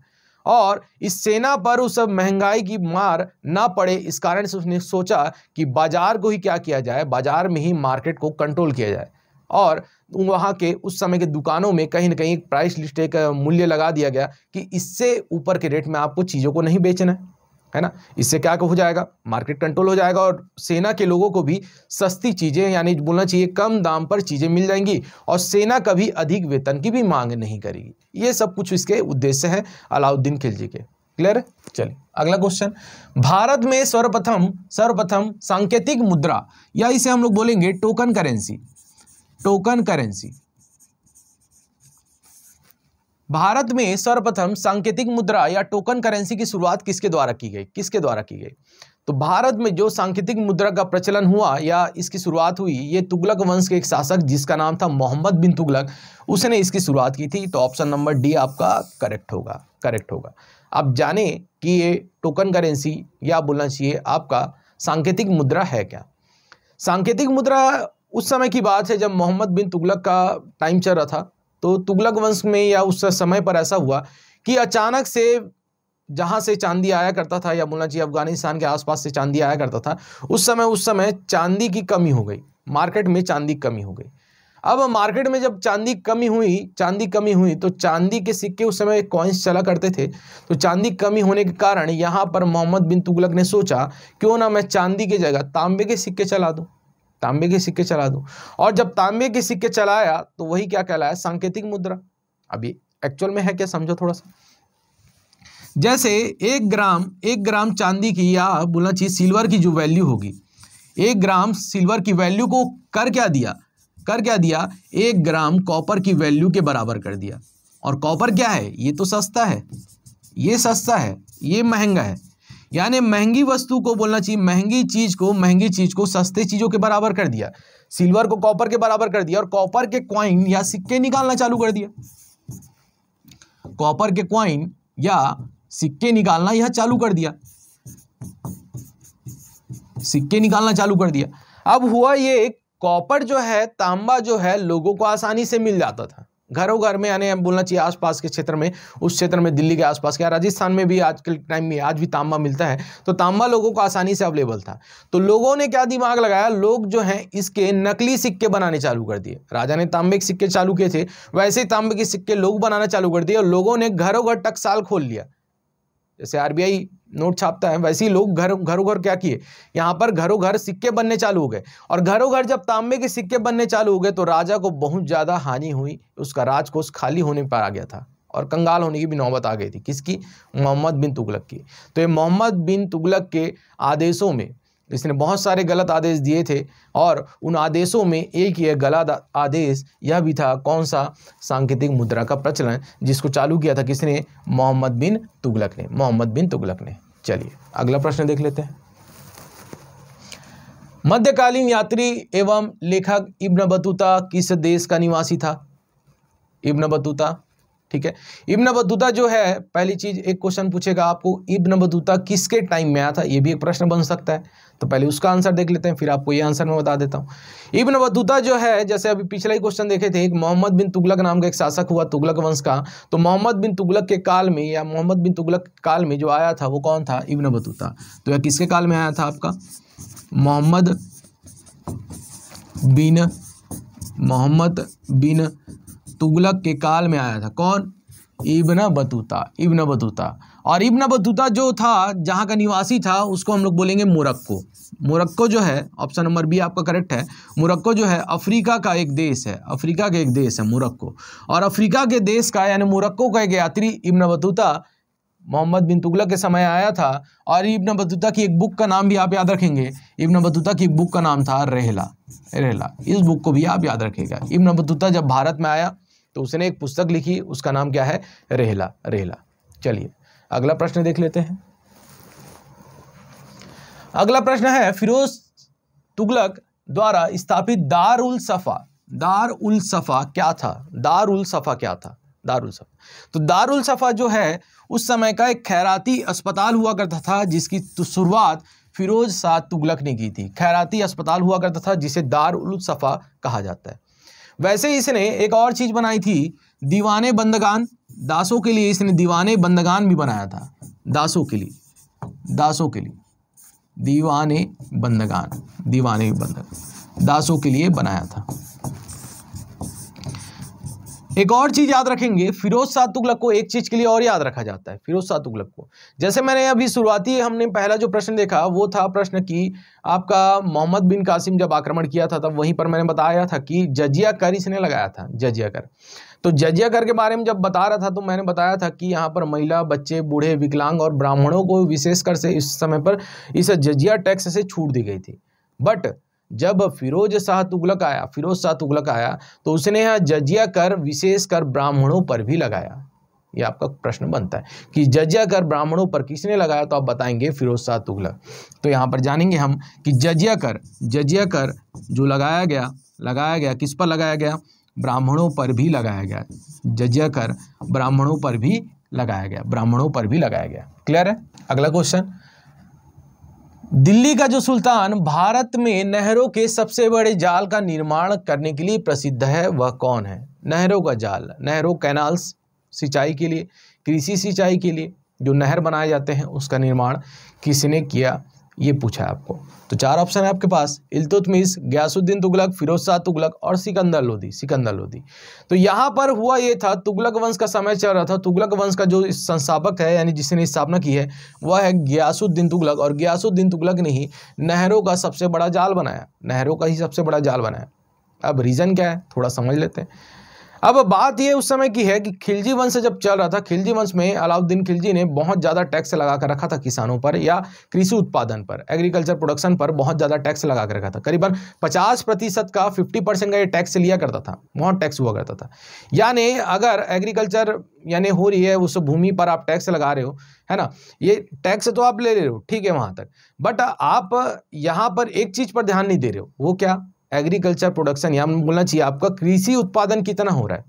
और इस सेना पर उस महंगाई की मार ना पड़े, इस कारण से उसने सोचा कि बाज़ार को ही क्या किया जाए, बाज़ार में ही मार्केट को कंट्रोल किया जाए और वहाँ के उस समय के दुकानों में कहीं ना कहीं एक प्राइस लिस्ट एक मूल्य लगा दिया गया कि इससे ऊपर के रेट में आपको चीज़ों को नहीं बेचना है, है ना। इससे क्या हो जाएगा? मार्केट कंट्रोल हो जाएगा और सेना के लोगों को भी सस्ती चीज़ें यानी बोलना चाहिए कम दाम पर चीज़ें मिल जाएंगी और सेना कभी अधिक वेतन की भी मांग नहीं करेगी। ये सब कुछ इसके उद्देश्य हैं अलाउद्दीन खिलजी के। क्लियर? चलिए अगला क्वेश्चन। भारत में सर्वप्रथम सर्वप्रथम सांकेतिक मुद्रा या इसे हम लोग बोलेंगे token currency. Token currency Bharat में सर्वप्रथम सांकेतिक मुद्रा या टोकन करेंसी की शुरुआत किसके द्वारा की गई? किसके द्वारा की गई? तो भारत में जो सांकेतिक मुद्रा का प्रचलन हुआ या इसकी शुरुआत हुई, ये तुगलक वंश के एक शासक जिसका नाम था मोहम्मद बिन तुगलक, उसने इसकी शुरुआत की थी। तो ऑप्शन नंबर डी आपका करेक्ट होगा, करेक्ट होगा। आप जाने कि ये टोकन करेंसी या बोलना चाहिए आपका सांकेतिक मुद्रा है क्या। सांकेतिक मुद्रा उस समय की बात है जब मोहम्मद बिन तुगलक का टाइम चल रहा था। तो तुगलक वंश में या उस समय पर ऐसा हुआ कि अचानक से जहाँ से चांदी आया करता था या बोलना चाहिए अफगानिस्तान के आसपास से चांदी आया करता था, उस समय उस समय चांदी की कमी हो गई, मार्केट में चांदी कमी हो गई। अब मार्केट में जब चांदी कमी हुई चांदी कमी हुई तो चांदी के सिक्के उस समय कॉइन्स चला करते थे। तो चांदी कमी होने के कारण यहाँ पर मोहम्मद बिन तुगलक ने सोचा क्यों ना मैं चांदी की जगह तांबे के सिक्के चला दूँ, तांबे के सिक्के चला दो। और जब तांबे के सिक्के चलाया तो वही क्या कहलाया? सांकेतिक मुद्रा। अभी एक्चुअल में है क्या समझो थोड़ा सा। जैसे एक ग्राम एक ग्राम चांदी की या बोलना चाहिए सिल्वर की जो वैल्यू होगी, एक ग्राम सिल्वर की वैल्यू को कर क्या दिया कर क्या दिया एक ग्राम कॉपर की वैल्यू के बराबर कर दिया। और कॉपर क्या है? ये तो सस्ता है, ये सस्ता है, ये महंगा है। यानी महंगी वस्तु को बोलना चाहिए महंगी चीज़ को महंगी चीज़ को सस्ते चीज़ों के बराबर कर दिया, सिल्वर को कॉपर के बराबर कर दिया और कॉपर के क्वाइन या सिक्के निकालना चालू कर दिया। कॉपर के क्वाइन या सिक्के निकालना यह चालू कर दिया, सिक्के निकालना चालू कर दिया। अब हुआ ये कॉपर जो है तांबा जो है लोगों को आसानी से मिल जाता था, घरों घर में, यानी बोलना चाहिए आसपास के क्षेत्र में, उस क्षेत्र में दिल्ली के आसपास के, राजस्थान में भी आज के टाइम में आज भी तांबा मिलता है, तो तांबा लोगों को आसानी से अवेलेबल था। तो लोगों ने क्या दिमाग लगाया, लोग जो हैं इसके नकली सिक्के बनाने चालू कर दिए। राजा ने तांबे के सिक्के चालू किए थे, वैसे ही तांबे के सिक्के लोग बनाना चालू कर दिए और लोगों ने घरों घर टकसाल खोल लिया। जैसे आरबीआई नोट छापता है वैसे ही लोग घर घरों घर क्या किए, यहाँ पर घरों घर सिक्के बनने चालू हो गए। और घरों घर जब तांबे के सिक्के बनने चालू हो गए तो राजा को बहुत ज़्यादा हानि हुई, उसका राजकोष खाली होने पर आ गया था और कंगाल होने की भी नौबत आ गई थी। किसकी? मोहम्मद बिन तुगलक की। तो ये मोहम्मद बिन तुगलक के आदेशों में, इसने बहुत सारे गलत आदेश दिए थे और उन आदेशों में एक यह गलत आदेश यह भी था, कौन सा? सांकेतिक मुद्रा का प्रचलन, जिसको चालू किया था किसने? मोहम्मद बिन तुगलक ने। मोहम्मद बिन तुगलक ने। चलिए अगला प्रश्न देख लेते हैं। मध्यकालीन यात्री एवं लेखक इब्न बतूता किस देश का निवासी था? इब्न बतूता, ठीक है। इब्न बतूता जो है, पहली चीज एक क्वेश्चन पूछेगा आपको, इब्न बतूता किसके टाइम में आया था, ये भी एक प्रश्न बन सकता है। तो पहले उसका आंसर देख लेते हैं, फिर आपको ये आंसर मैं बता देता हूँ। इब्न बतूता जो है, जैसे अभी पिछला ही क्वेश्चन देखे थे, एक मोहम्मद बिन तुगलक नाम का एक शासक हुआ तुगलक वंश का। तो मोहम्मद बिन तुगलक के काल में, या मोहम्मद बिन तुगलक काल में जो आया था वो कौन था? Ibn Battuta. तो यह किसके काल में आया था आपका? मोहम्मद बिन मोहम्मद बिन तुगलक के काल में आया था। कौन? Ibn Battuta. इब्न बतूता और इब्न बतूता जो था, जहाँ का निवासी था, उसको हम लोग बोलेंगे मोरक्को। मोरक्को जो है, ऑप्शन नंबर बी आपका करेक्ट है। मोरक्को जो है अफ्रीका का एक देश है, अफ्रीका का एक देश है मोरक्को। और अफ्रीका के देश का यानी मोरक्को का एक यात्री इब्न बतूता मोहम्मद बिन तुगलक के समय आया था। और इब्न बतूता की एक बुक का नाम भी आप याद रखेंगे, इब्न बतूता की बुक का नाम था रेहला। रेहला इस बुक को भी आप याद रखेगा। इब्न बतूता जब भारत में आया तो उसने एक पुस्तक लिखी, उसका नाम क्या है? रेहला। रेहला। चलिए अगला प्रश्न देख लेते हैं। अगला प्रश्न है फिरोज तुगलक द्वारा स्थापित दारुल सफा। दारुल सफा क्या था? दारुल सफा क्या था? दारुल सफा, तो दारुल सफा जो है उस समय का एक खैराती अस्पताल हुआ करता था, जिसकी शुरुआत फिरोज शाह तुगलक ने की थी। खैराती अस्पताल हुआ करता था जिसे दारुल सफा कहा जाता है। वैसे ही इसने एक और चीज़ बनाई थी, दीवाने बंदगान, दासों के लिए इसने दीवाने बंदगान भी बनाया था। दासों के लिए, दासों के लिए दीवाने बंदगान, दीवाने बंदगान दासों के लिए बनाया था। एक और चीज़ याद रखेंगे, फिरोज शाह तुगलक को एक चीज़ के लिए और याद रखा जाता है। फिरोज शाह तुगलक को, जैसे मैंने अभी शुरुआती हमने पहला जो प्रश्न देखा वो था प्रश्न कि आपका मोहम्मद बिन कासिम जब आक्रमण किया था तब वहीं पर मैंने बताया था कि जजिया कर इसने लगाया था। जजिया कर, तो जजिया कर के बारे में जब बता रहा था तो मैंने बताया था कि यहाँ पर महिला, बच्चे, बूढ़े, विकलांग और ब्राह्मणों को विशेषकर से इस समय पर इस जजिया टैक्स से छूट दी गई थी। बट जब फिरोज शाह तुगलक आया, फिरोज शाह तुगलक आया तो उसने यहाँ जजिया कर विशेषकर ब्राह्मणों पर भी लगाया। ये आपका प्रश्न बनता है कि जजिया कर ब्राह्मणों पर किसने लगाया, तो आप बताएंगे फिरोज शाह तुगलक। तो यहाँ पर जानेंगे हम कि जजिया कर, जजिया कर जो लगाया गया, लगाया गया किस पर लगाया गया? ब्राह्मणों पर भी लगाया गया। जजिया कर ब्राह्मणों पर भी लगाया गया, ब्राह्मणों पर भी लगाया गया। क्लियर है। अगला क्वेश्चन, दिल्ली का जो सुल्तान भारत में नहरों के सबसे बड़े जाल का निर्माण करने के लिए प्रसिद्ध है वह कौन है? नहरों का जाल, नहरों, कैनाल्स, सिंचाई के लिए, कृषि सिंचाई के लिए जो नहर बनाए जाते हैं उसका निर्माण किसने किया, ये पूछा है आपको। तो चार ऑप्शन है आपके पास, इल्तुतमिश, गयासुद्दीन तुगलक, फिरोज शाह तुगलक और सिकंदर लोदी। सिकंदर लोदी। तो यहाँ पर हुआ ये था, तुगलक वंश का समय चल रहा था। तुगलक वंश का जो संस्थापक है, यानी जिसने स्थापना की है, वह है गयासुद्दीन तुगलक। और गयासुद्दीन तुगलक ने ही नहरों का सबसे बड़ा जाल बनाया, नहरों का ही सबसे बड़ा जाल बनाया। अब रीज़न क्या है थोड़ा समझ लेते हैं। अब बात ये उस समय की है कि खिलजी वंश जब चल रहा था, खिलजी वंश में अलाउद्दीन खिलजी ने बहुत ज़्यादा टैक्स लगा कर रखा था किसानों पर, या कृषि उत्पादन पर, एग्रीकल्चर प्रोडक्शन पर बहुत ज़्यादा टैक्स लगा कर रखा था। करीबन पचास प्रतिशत का, पचास परसेंट का ये टैक्स लिया करता था, बहुत टैक्स हुआ करता था। यानी अगर एग्रीकल्चर यानी हो रही है उस भूमि पर आप टैक्स लगा रहे हो, है ना, ये टैक्स तो आप ले रहे हो, ठीक है वहाँ तक, बट आप यहाँ पर एक चीज़ पर ध्यान नहीं दे रहे हो, वो क्या? एग्रीकल्चर प्रोडक्शन, या बोलना चाहिए आपका कृषि उत्पादन कितना हो रहा है,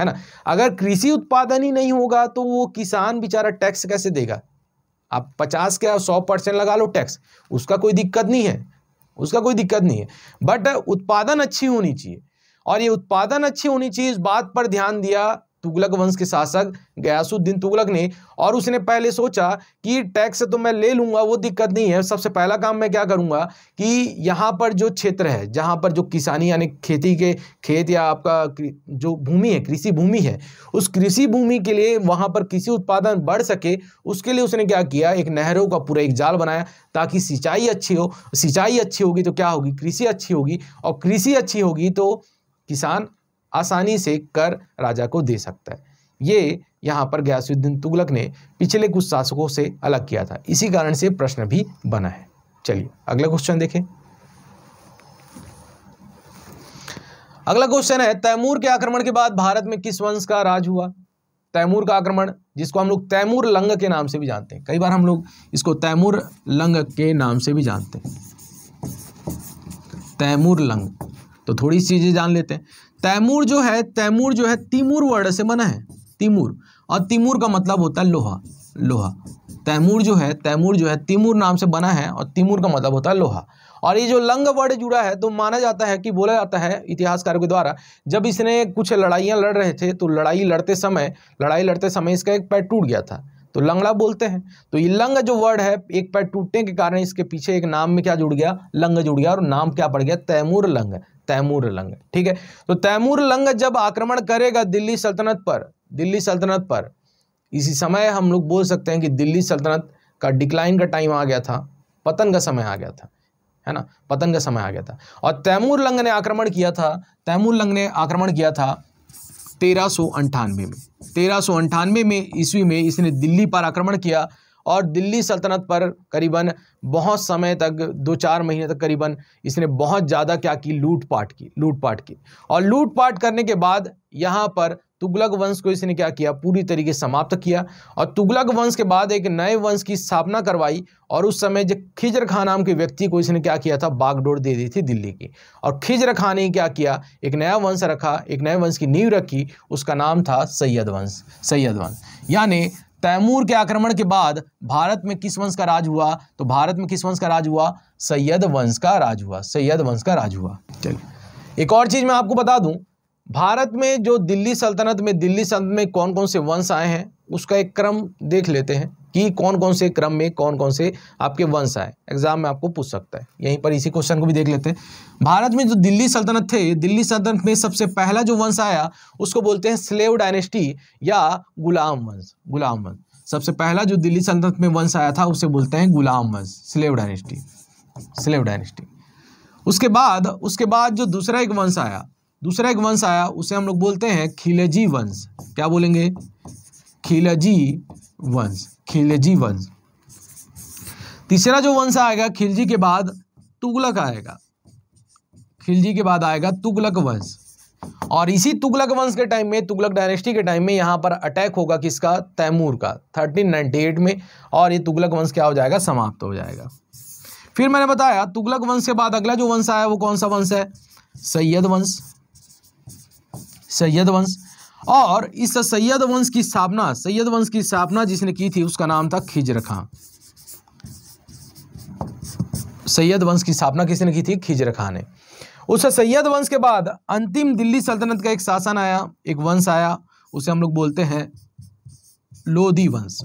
है ना। अगर कृषि उत्पादन ही नहीं होगा तो वो किसान बेचारा टैक्स कैसे देगा? आप पचास के सौ परसेंट लगा लो टैक्स, उसका कोई दिक्कत नहीं है, उसका कोई दिक्कत नहीं है, बट उत्पादन अच्छी होनी चाहिए। और ये उत्पादन अच्छी होनी चाहिए, इस बात पर ध्यान दिया तुगलक वंश के शासक गयासुद्दीन तुगलक ने। और उसने पहले सोचा कि टैक्स तो मैं ले लूँगा, वो दिक्कत नहीं है, सबसे पहला काम मैं क्या करूँगा कि यहाँ पर जो क्षेत्र है, जहाँ पर जो किसानी यानी खेती के खेत या आपका जो भूमि है, कृषि भूमि है, उस कृषि भूमि के लिए वहाँ पर कृषि उत्पादन बढ़ सके, उसके लिए उसने क्या किया, एक नहरों का पूरा एक जाल बनाया ताकि सिंचाई अच्छी हो। सिंचाई अच्छी होगी तो क्या होगी, कृषि अच्छी होगी, और कृषि अच्छी होगी तो किसान आसानी से कर राजा को दे सकता है। ये यहाँ पर गयासुद्दीन तुगलक ने पिछले कुछ शासकों से अलग किया था, इसी कारण से प्रश्न भी बना है। चलिए अगला क्वेश्चन देखें। अगला क्वेश्चन है, तैमूर के आक्रमण के बाद भारत में किस वंश का राज हुआ? तैमूर का आक्रमण, जिसको हम लोग तैमूर लंग के नाम से भी जानते हैं, कई बार हम लोग इसको तैमूर लंग के नाम से भी जानते हैं, तैमूर लंग। तो थोड़ी चीज़ें जान लेते हैं। तैमूर जो है, तैमूर जो है तिमूर वर्ड से बना है, तिमूर, और तिमूर का मतलब होता है लोहा, लोहा। तैमूर जो है, तैमूर जो है तिमूर नाम से बना है और तिमूर का मतलब होता है लोहा। और ये जो लंग वर्ड जुड़ा है, तो माना जाता है कि बोला जाता है इतिहासकारों के द्वारा, जब इसने कुछ लड़ाइयाँ लड़ रहे थे तो लड़ाई लड़ते समय लड़ाई लड़ते समय इसका एक पैर टूट गया था, तो लंगड़ा बोलते हैं। तो ये लंग जो वर्ड है, एक पैर टूटने के कारण इसके पीछे एक नाम में क्या जुड़ गया, लंग जुड़ गया, और नाम क्या पड़ गया, तैमूर लंग, तैमूर लंग। ठीक है, तो तैमूर लंग जब आक्रमण करेगा दिल्ली सल्तनत पर, दिल्ली सल्तनत पर, इसी समय हम लोग बोल सकते हैं कि दिल्ली सल्तनत का डिक्लाइन का टाइम आ गया था, पतन का समय आ गया था, है ना, पतन का समय आ गया था। और तैमूर लंग ने आक्रमण किया था, तैमूर लंग ने आक्रमण किया था तेरह सौ अंठानवे में, तेरह सौ अंठानवे में ईस्वी में इसने दिल्ली पर आक्रमण किया और दिल्ली सल्तनत पर करीबन बहुत समय तक, दो चार महीने तक करीबन इसने बहुत ज़्यादा क्या की, लूटपाट की, लूटपाट की। और लूटपाट करने के बाद यहाँ पर तुगलक वंश को इसने क्या किया, पूरी तरीके से समाप्त किया। और तुगलक वंश के बाद एक नए वंश की स्थापना करवाई, और उस समय जो खिजर खां नाम के व्यक्ति को इसने क्या किया था, बागडोर दे दी थी दिल्ली की। और खिजर खां ने क्या किया, एक नया वंश रखा, एक नए वंश की नींव रखी, उसका नाम था सैयद वंश, सैयद वंश। यानी तैमूर के आक्रमण के बाद भारत में किस वंश का राज हुआ, तो भारत में किस वंश का राज हुआ, सैयद वंश का राज हुआ, सैयद वंश का राज हुआ। चलिए एक और चीज़ मैं आपको बता दूं, भारत में जो दिल्ली सल्तनत में, दिल्ली सल्तनत में कौन कौन से वंश आए हैं उसका एक क्रम देख लेते हैं कि कौन कौन से क्रम में कौन कौन से आपके वंश आए, एग्जाम में आपको पूछ सकता है। यहीं पर इसी क्वेश्चन को भी देख लेते हैं। भारत में जो दिल्ली सल्तनत थे, दिल्ली सल्तनत में सबसे पहला जो वंश आया उसको बोलते हैं स्लेव डायनेस्टी या गुलाम वंश, गुलाम वंश। सबसे पहला जो दिल्ली सल्तनत में वंश आया था उसे बोलते हैं गुलाम वंश, स्लेव डायनेस्टी, स्लेव डायनेस्टी। उसके बाद उसके बाद जो दूसरा एक वंश आया, दूसरा एक वंश आया उसे हम लोग बोलते हैं खिलजी वंश। क्या बोलेंगे, खिलजी वंश, खिलजी वंश। तीसरा जो वंश आएगा खिलजी के बाद तुगलक आएगा, खिलजी के बाद आएगा तुगलक वंश। और इसी तुगलक वंश के टाइम में, तुगलक डायनेस्टी के टाइम में यहाँ पर अटैक होगा किसका, तैमूर का, तेरह सौ अट्ठानवे में, और ये तुगलक वंश क्या हो जाएगा, समाप्त हो जाएगा। फिर मैंने बताया तुगलक वंश के बाद अगला जो वंश आया वो कौन सा वंश है, सैयद वंश, सैयद वंश। और इस सैयद वंश की स्थापना, सैयद वंश की स्थापना जिसने की थी उसका नाम था खिजर खां। सैयद वंश की स्थापना किसने की थी, खिजर खां ने। उस सैयद वंश के बाद अंतिम दिल्ली सल्तनत का एक शासन आया, एक वंश आया, उसे हम लोग बोलते हैं लोदी वंश,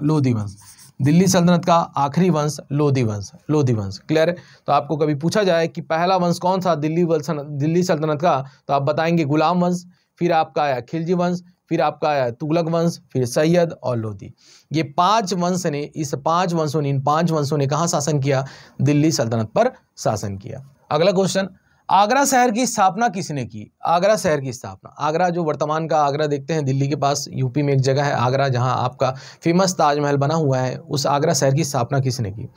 लोदी वंश। दिल्ली सल्तनत का आखिरी वंश लोदी वंश, लोदी वंश। क्लियर है, तो आपको कभी पूछा जाए कि पहला वंश कौन था दिल्ली दिल्ली सल्तनत का, तो आप बताएंगे गुलाम वंश, फिर आपका आया खिलजी वंश, फिर आपका आया तुगलक वंश, फिर सैयद और लोदी। ये पांच वंश ने, इस पांच वंशों ने, इन पांच वंशों ने कहाँ शासन किया, दिल्ली सल्तनत पर शासन किया। अगला क्वेश्चन, आगरा शहर की स्थापना किसने की? आगरा शहर की स्थापना, आगरा जो वर्तमान का आगरा देखते हैं, दिल्ली के पास यूपी में एक जगह है आगरा, जहां आपका फेमस ताजमहल बना हुआ है, उस आगरा शहर की स्थापना किसने की?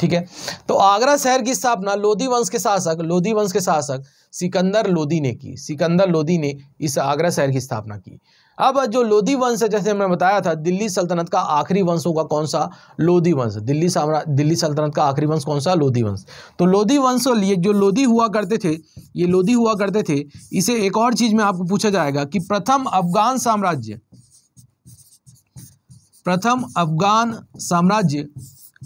ठीक है, तो आगरा शहर की स्थापना लोदी वंश के शासक, लोदी वंश के शासक सिकंदर लोदी ने की, सिकंदर लोदी ने इस आगरा शहर की स्थापना की। अब जो लोदी वंश है, जैसे हमने बताया था, दिल्ली सल्तनत का आखिरी वंश होगा कौन सा, लोदी वंश। दिल्ली साम्राज्य, दिल्ली सल्तनत का आखिरी वंश कौन सा, लोदी वंश। तो लोदी वंश, ये जो लोदी हुआ करते थे, ये लोदी हुआ करते थे, इसे एक और चीज़ में आपको पूछा जाएगा कि प्रथम अफगान साम्राज्य, प्रथम अफगान साम्राज्य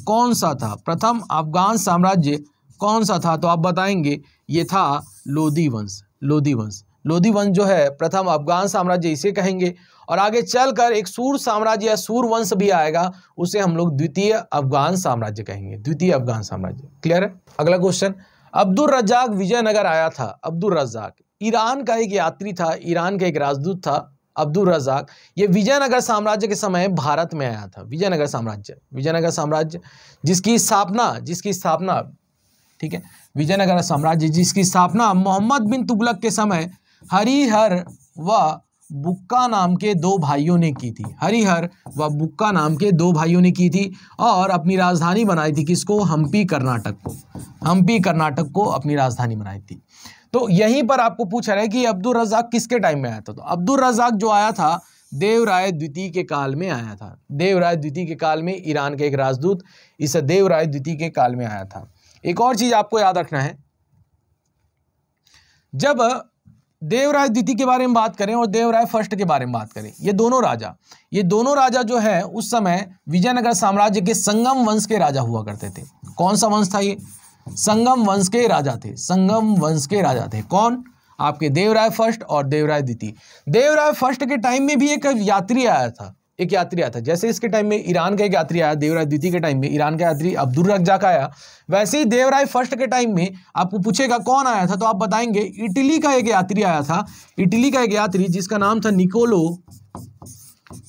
कौन सा था, प्रथम अफगान साम्राज्य कौन सा था, तो आप बताएंगे ये था लोदी वंश, लोदी वंश। लोदी वंश जो है प्रथम अफगान साम्राज्य इसे कहेंगे, और आगे चलकर एक सूर साम्राज्य या सूर वंश भी आएगा, उसे हम लोग द्वितीय अफगान साम्राज्य कहेंगे, द्वितीय अफगान साम्राज्य। क्लियर है। अगला क्वेश्चन, अब्दुल रजाक विजयनगर आया था। अब्दुल रजाक ईरान का एक यात्री था, ईरान का एक राजदूत था अब्दुल रजाक। ये विजयनगर साम्राज्य के समय भारत में आया था। विजयनगर साम्राज्य, विजयनगर साम्राज्य जिसकी स्थापना जिसकी स्थापना ठीक है, विजयनगर साम्राज्य जिसकी स्थापना मोहम्मद बिन तुगलक के समय हरिहर व बुक्का नाम के दो भाइयों ने की थी। हरिहर व बुक्का नाम के दो भाइयों ने की थी और अपनी राजधानी बनाई थी किसको, हम्पी कर्नाटक को, हम्पी कर्नाटक को अपनी राजधानी बनाई थी। तो यहीं पर आपको पूछा रहा है कि अब्दुल रजाक किसके टाइम में आया था, तो अब्दुल रजाक जो आया था देवराय द्वितीय के काल में आया था। देवराय द्वितीय के काल में ईरान के एक राजदूत इस देवराय द्वितीय के काल में आया था। एक और चीज आपको याद रखना है, जब देवराय द्वितीय के बारे में बात करें और देवराय फर्स्ट के बारे में बात करें, ये दोनों राजा ये दोनों राजा जो है उस समय विजयनगर साम्राज्य के संगम वंश के राजा हुआ करते थे। कौन सा वंश था ये? संगम वंश के राजा थे। संगम वंश के राजा थे कौन? आपके देवराय फर्स्ट और देवराय द्वितीय। देवराय फर्स्ट के टाइम में भी एक यात्री आया था, एक यात्री आया था। जैसे इसके टाइम में ईरान का एक यात्री आया, देवराय द्वितीय के टाइम में ईरान का यात्री अब्दुल रजाक आया, वैसे ही देवराय फर्स्ट के टाइम में आपको पूछेगा कौन आया था, तो आप बताएंगे इटली का एक यात्री आया था। इटली का एक यात्री जिसका नाम था निकोलो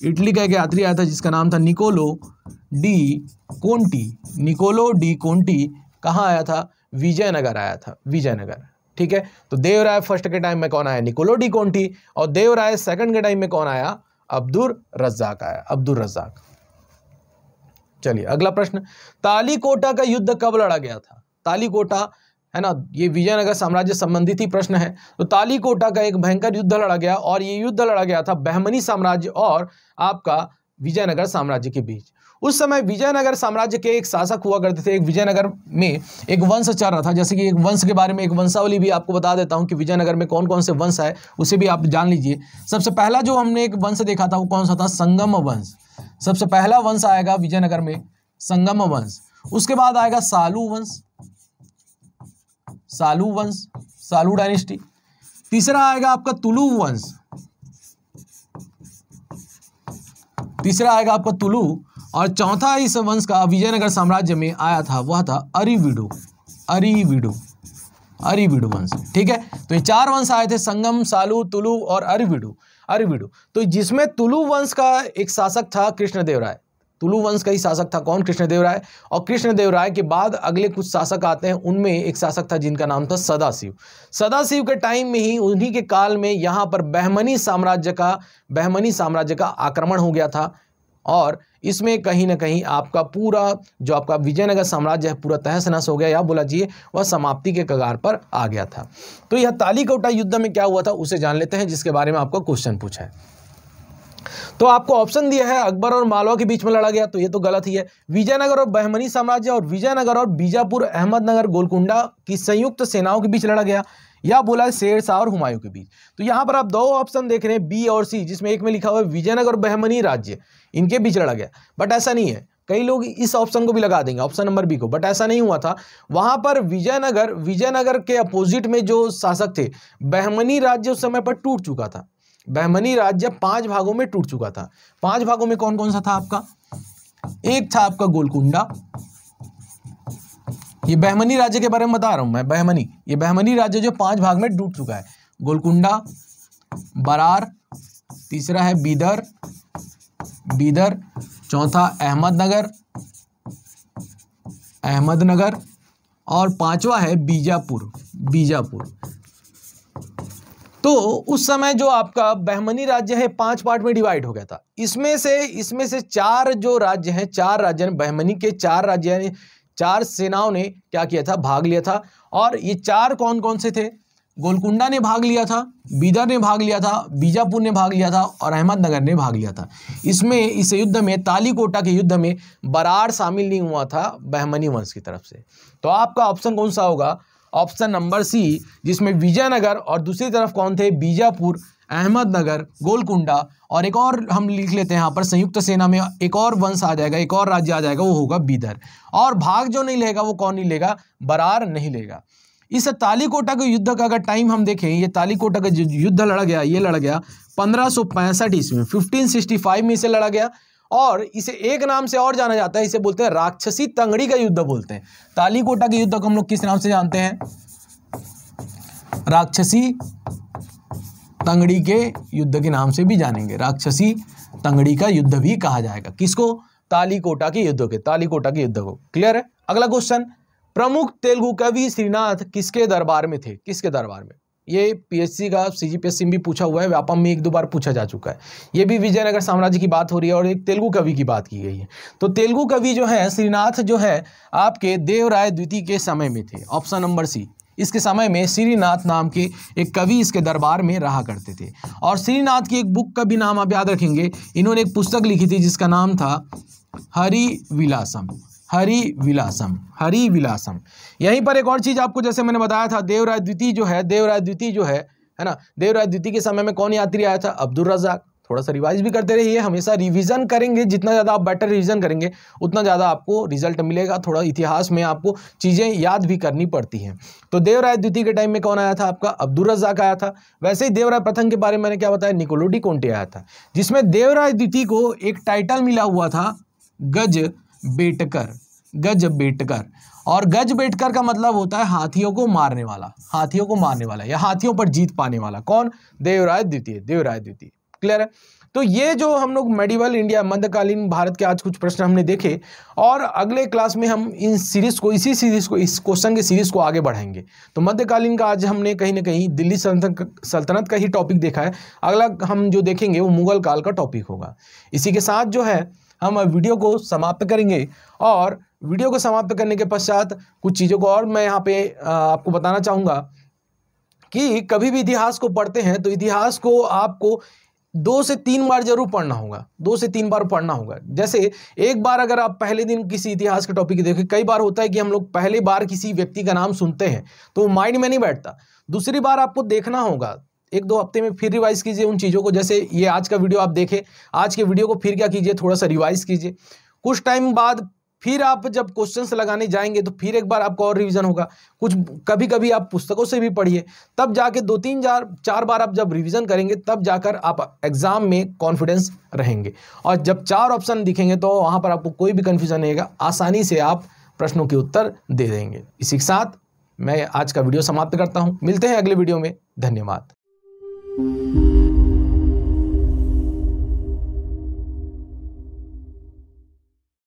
इटली का एक यात्री आया था जिसका नाम था Niccolo de Conti. Niccolo de Conti कहाँ आया था? विजयनगर आया था, विजयनगर। ठीक है, तो देवराय फर्स्ट के टाइम में कौन आया? Niccolo de Conti. और देवराय सेकंड के टाइम में कौन आया? अब्दुल रजाक आया, अब्दुल रजाक। चलिए अगला प्रश्न, तालीकोटा का युद्ध कब लड़ा गया था? तालीकोटा है ना, ये विजयनगर साम्राज्य संबंधित ही प्रश्न है। तो तालीकोटा का एक भयंकर युद्ध लड़ा गया और ये युद्ध लड़ा गया था बहमनी साम्राज्य और आपका विजयनगर साम्राज्य के बीच। उस समय विजयनगर साम्राज्य के एक शासक हुआ करते थे, एक विजयनगर में एक वंश चल रहा था। जैसे कि एक वंश के बारे में एक वंशावली भी आपको बता देता हूं कि विजयनगर में कौन कौन से वंश है, उसे भी आप जान लीजिए। सबसे पहला जो हमने एक वंश देखा था वो कौन सा था? संगम वंश। सबसे पहला वंश आएगा विजयनगर में संगम वंश। उसके बाद आएगा सालू वंश, सालू वंश, सालू डायनेस्टी। तीसरा आएगा आपका तुलु वंश, तीसरा आएगा आपका तुलु। और चौथा इस वंश का विजयनगर साम्राज्य में आया था वह था अरिविडो, अरिविडो, अरिविडो वंश। ठीक है, तो ये चार वंश आए थे, संगम, सालू, तुलु और अरिविडो, अरिविडो। तो जिसमें तुलु वंश का एक शासक था कृष्णदेव राय, तुलु वंश का ही शासक था कौन? कृष्णदेव राय। और कृष्णदेव राय के बाद अगले कुछ शासक आते हैं, उनमें एक शासक था जिनका नाम था सदाशिव। सदाशिव के टाइम में ही, उन्हीं के काल में यहाँ पर बहमनी साम्राज्य का बहमनी साम्राज्य का आक्रमण हो गया था और इसमें कहीं ना कहीं आपका पूरा जो आपका विजयनगर साम्राज्य है पूरा तहस नहस हो गया, या बोला जाए वह समाप्ति के कगार पर आ गया था। तो यह तालीकोटा युद्ध में क्या हुआ था उसे जान लेते हैं, जिसके बारे में आपका क्वेश्चन पूछा है। तो आपको ऑप्शन दिया है अकबर और मालवा के बीच में लड़ा गया, तो ये तो गलत ही है। विजयनगर और बहमनी साम्राज्य और विजयनगर और बीजापुर, अहमदनगर, गोलकुंडा की संयुक्त सेनाओं के बीच लड़ा गया, या बोला शेर शाह और हुमायूं के बीच। तो यहाँ पर आप दो ऑप्शन देख रहे हैं बी और सी, जिसमें एक में लिखा हुआ है विजयनगर और बहमनी राज्य, इनके बीच लड़ा गया, बट ऐसा नहीं है। कई लोग इस ऑप्शन को भी लगा देंगे, ऑप्शन नंबर बी को, बट ऐसा नहीं हुआ था। वहां पर विजयनगर विजयनगर के अपोजिट में जो शासक थे, बहमनी राज्य उस समय पर टूट चुका था। बहमनी राज्य पांच भागों में टूट चुका था। पांच भागों में कौन कौन सा था आपका? एक था आपका गोलकुंडा, ये बहमनी राज्य के बारे में बता रहा हूं मैं, बहमनी, ये बहमनी राज्य जो पांच भाग में टूट चुका है, गोलकुंडा, बरार, तीसरा है बीदर, बीदर, चौथा अहमदनगर, अहमदनगर और पांचवा है बीजापुर, बीजापुर। तो उस समय जो आपका बहमनी राज्य है पांच पार्ट में डिवाइड हो गया था। इसमें से इसमें से चार जो राज्य हैं, चार राज्य ने, बहमनी के चार राज्य ने, चार सेनाओं ने क्या किया था? भाग लिया था। और ये चार कौन कौन से थे? गोलकुंडा ने भाग लिया था, बीदर ने भाग लिया था, बीजापुर ने भाग लिया था और अहमदनगर ने भाग लिया था। इसमें इस युद्ध में, तालीकोटा के युद्ध में बरार शामिल नहीं हुआ था बहमनी वंश की तरफ से। तो आपका ऑप्शन कौन सा होगा? ऑप्शन नंबर सी, जिसमें विजयनगर और दूसरी तरफ कौन थे? बीजापुर, अहमदनगर, गोलकुंडा और एक और हम लिख लेते हैं यहाँ पर संयुक्त सेना में एक और वंश आ जाएगा, एक और राज्य आ जाएगा, वो होगा बीदर। और भाग जो नहीं लेगा वो कौन नहीं लेगा? बरार नहीं लेगा। इस तालीकोटा के युद्ध का अगर टाइम हम देखें, ये तालीकोटा का युद्ध लड़ा गया, ये लड़ा गया पंद्रह सौ पैंसठ ईस्वी में, फिफ्टीन सिक्सटी फाइव में इसे लड़ा गया। और इसे एक नाम से और जाना जाता है, इसे बोलते हैं राक्षसी तंगड़ी का युद्ध बोलते हैं। तालीकोटा के युद्ध को हम लोग किस नाम से जानते हैं? राक्षसी तंगड़ी के युद्ध के नाम से भी जानेंगे, राक्षसी तंगड़ी का युद्ध भी कहा जाएगा। किसको? तालीकोटा के युद्ध के, तालीकोटा के युद्ध को। क्लियर है? अगला क्वेश्चन, प्रमुख तेलुगु कवि श्रीनाथ किसके दरबार में थे? किसके दरबार में? ये पीएससी का सीजीपीएससी में भी पूछा हुआ है, व्यापम में एक दो बार पूछा जा चुका है। ये भी विजयनगर साम्राज्य की बात हो रही है और एक तेलुगु कवि की बात की गई है। तो तेलुगु कवि जो है श्रीनाथ जो है आपके देवराय द्वितीय के समय में थे, ऑप्शन नंबर सी। इसके समय में श्रीनाथ नाम के एक कवि इसके दरबार में रहा करते थे। और श्रीनाथ की एक बुक का भी नाम आप याद रखेंगे, इन्होंने एक पुस्तक लिखी थी जिसका नाम था हरि विलासम, हरि विलासम, हरि विलासम। यहीं पर एक और चीज़ आपको, जैसे मैंने बताया था देवराय द्वितीय जो है, देवराय द्वितीय जो है है ना, देवराय द्वितीय के समय में कौन यात्री आया था? अब्दुल रजाक। थोड़ा सा रिवाइज भी करते रहिए, हमेशा रिवीजन करेंगे, जितना ज़्यादा आप बेटर रिवीजन करेंगे उतना ज़्यादा आपको रिजल्ट मिलेगा। थोड़ा इतिहास में आपको चीज़ें याद भी करनी पड़ती हैं। तो देवराय द्वितीय के टाइम में कौन आया था? आपका अब्दुल रजाक आया था। वैसे ही देवराय प्रथम के बारे में मैंने क्या बताया? निकोलो डी कोंटे आया था, जिसमें देवराय द्वितीय को एक टाइटल मिला हुआ था गज बेटकर, गज बेटकर। और गज बेटकर का मतलब होता है हाथियों को मारने वाला, हाथियों को मारने वाला या हाथियों पर जीत पाने वाला। कौन? देवराय द्वितीय, देवराय द्वितीय। क्लियर है? तो ये जो हम लोग मेडिवल इंडिया, मध्यकालीन भारत के आज कुछ प्रश्न हमने देखे, और अगले क्लास में हम इन सीरीज को, इसी सीरीज को, इस क्वेश्चन के सीरीज को आगे बढ़ाएंगे। तो मध्यकालीन का आज हमने कहीं ना कहीं दिल्ली सल्तनत का ही टॉपिक देखा है, अगला हम जो देखेंगे वो मुगल काल का टॉपिक होगा। इसी के साथ जो है हम वीडियो को समाप्त करेंगे, और वीडियो को समाप्त करने के पश्चात कुछ चीज़ों को और मैं यहाँ पे आपको बताना चाहूँगा कि कभी भी इतिहास को पढ़ते हैं तो इतिहास को आपको दो से तीन बार जरूर पढ़ना होगा, दो से तीन बार पढ़ना होगा। जैसे एक बार अगर आप पहले दिन किसी इतिहास के टॉपिक देखें, कई बार होता है कि हम लोग पहले बार किसी व्यक्ति का नाम सुनते हैं तो माइंड में नहीं बैठता, दूसरी बार आपको देखना होगा। एक दो हफ्ते में फिर रिवाइज कीजिए उन चीज़ों को। जैसे ये आज का वीडियो आप देखें, आज के वीडियो को फिर क्या कीजिए, थोड़ा सा रिवाइज कीजिए। कुछ टाइम बाद फिर आप जब क्वेश्चंस लगाने जाएंगे तो फिर एक बार आपका और रिवीजन होगा। कुछ कभी कभी आप पुस्तकों से भी पढ़िए, तब जाके दो तीन चार चार बार आप जब रिवीजन करेंगे तब जाकर आप एग्जाम में कॉन्फिडेंस रहेंगे। और जब चार ऑप्शन दिखेंगे तो वहाँ पर आपको कोई भी कन्फ्यूजन नहीं रहेगा, आसानी से आप प्रश्नों के उत्तर दे देंगे। इसी के साथ मैं आज का वीडियो समाप्त करता हूँ, मिलते हैं अगले वीडियो में। धन्यवाद।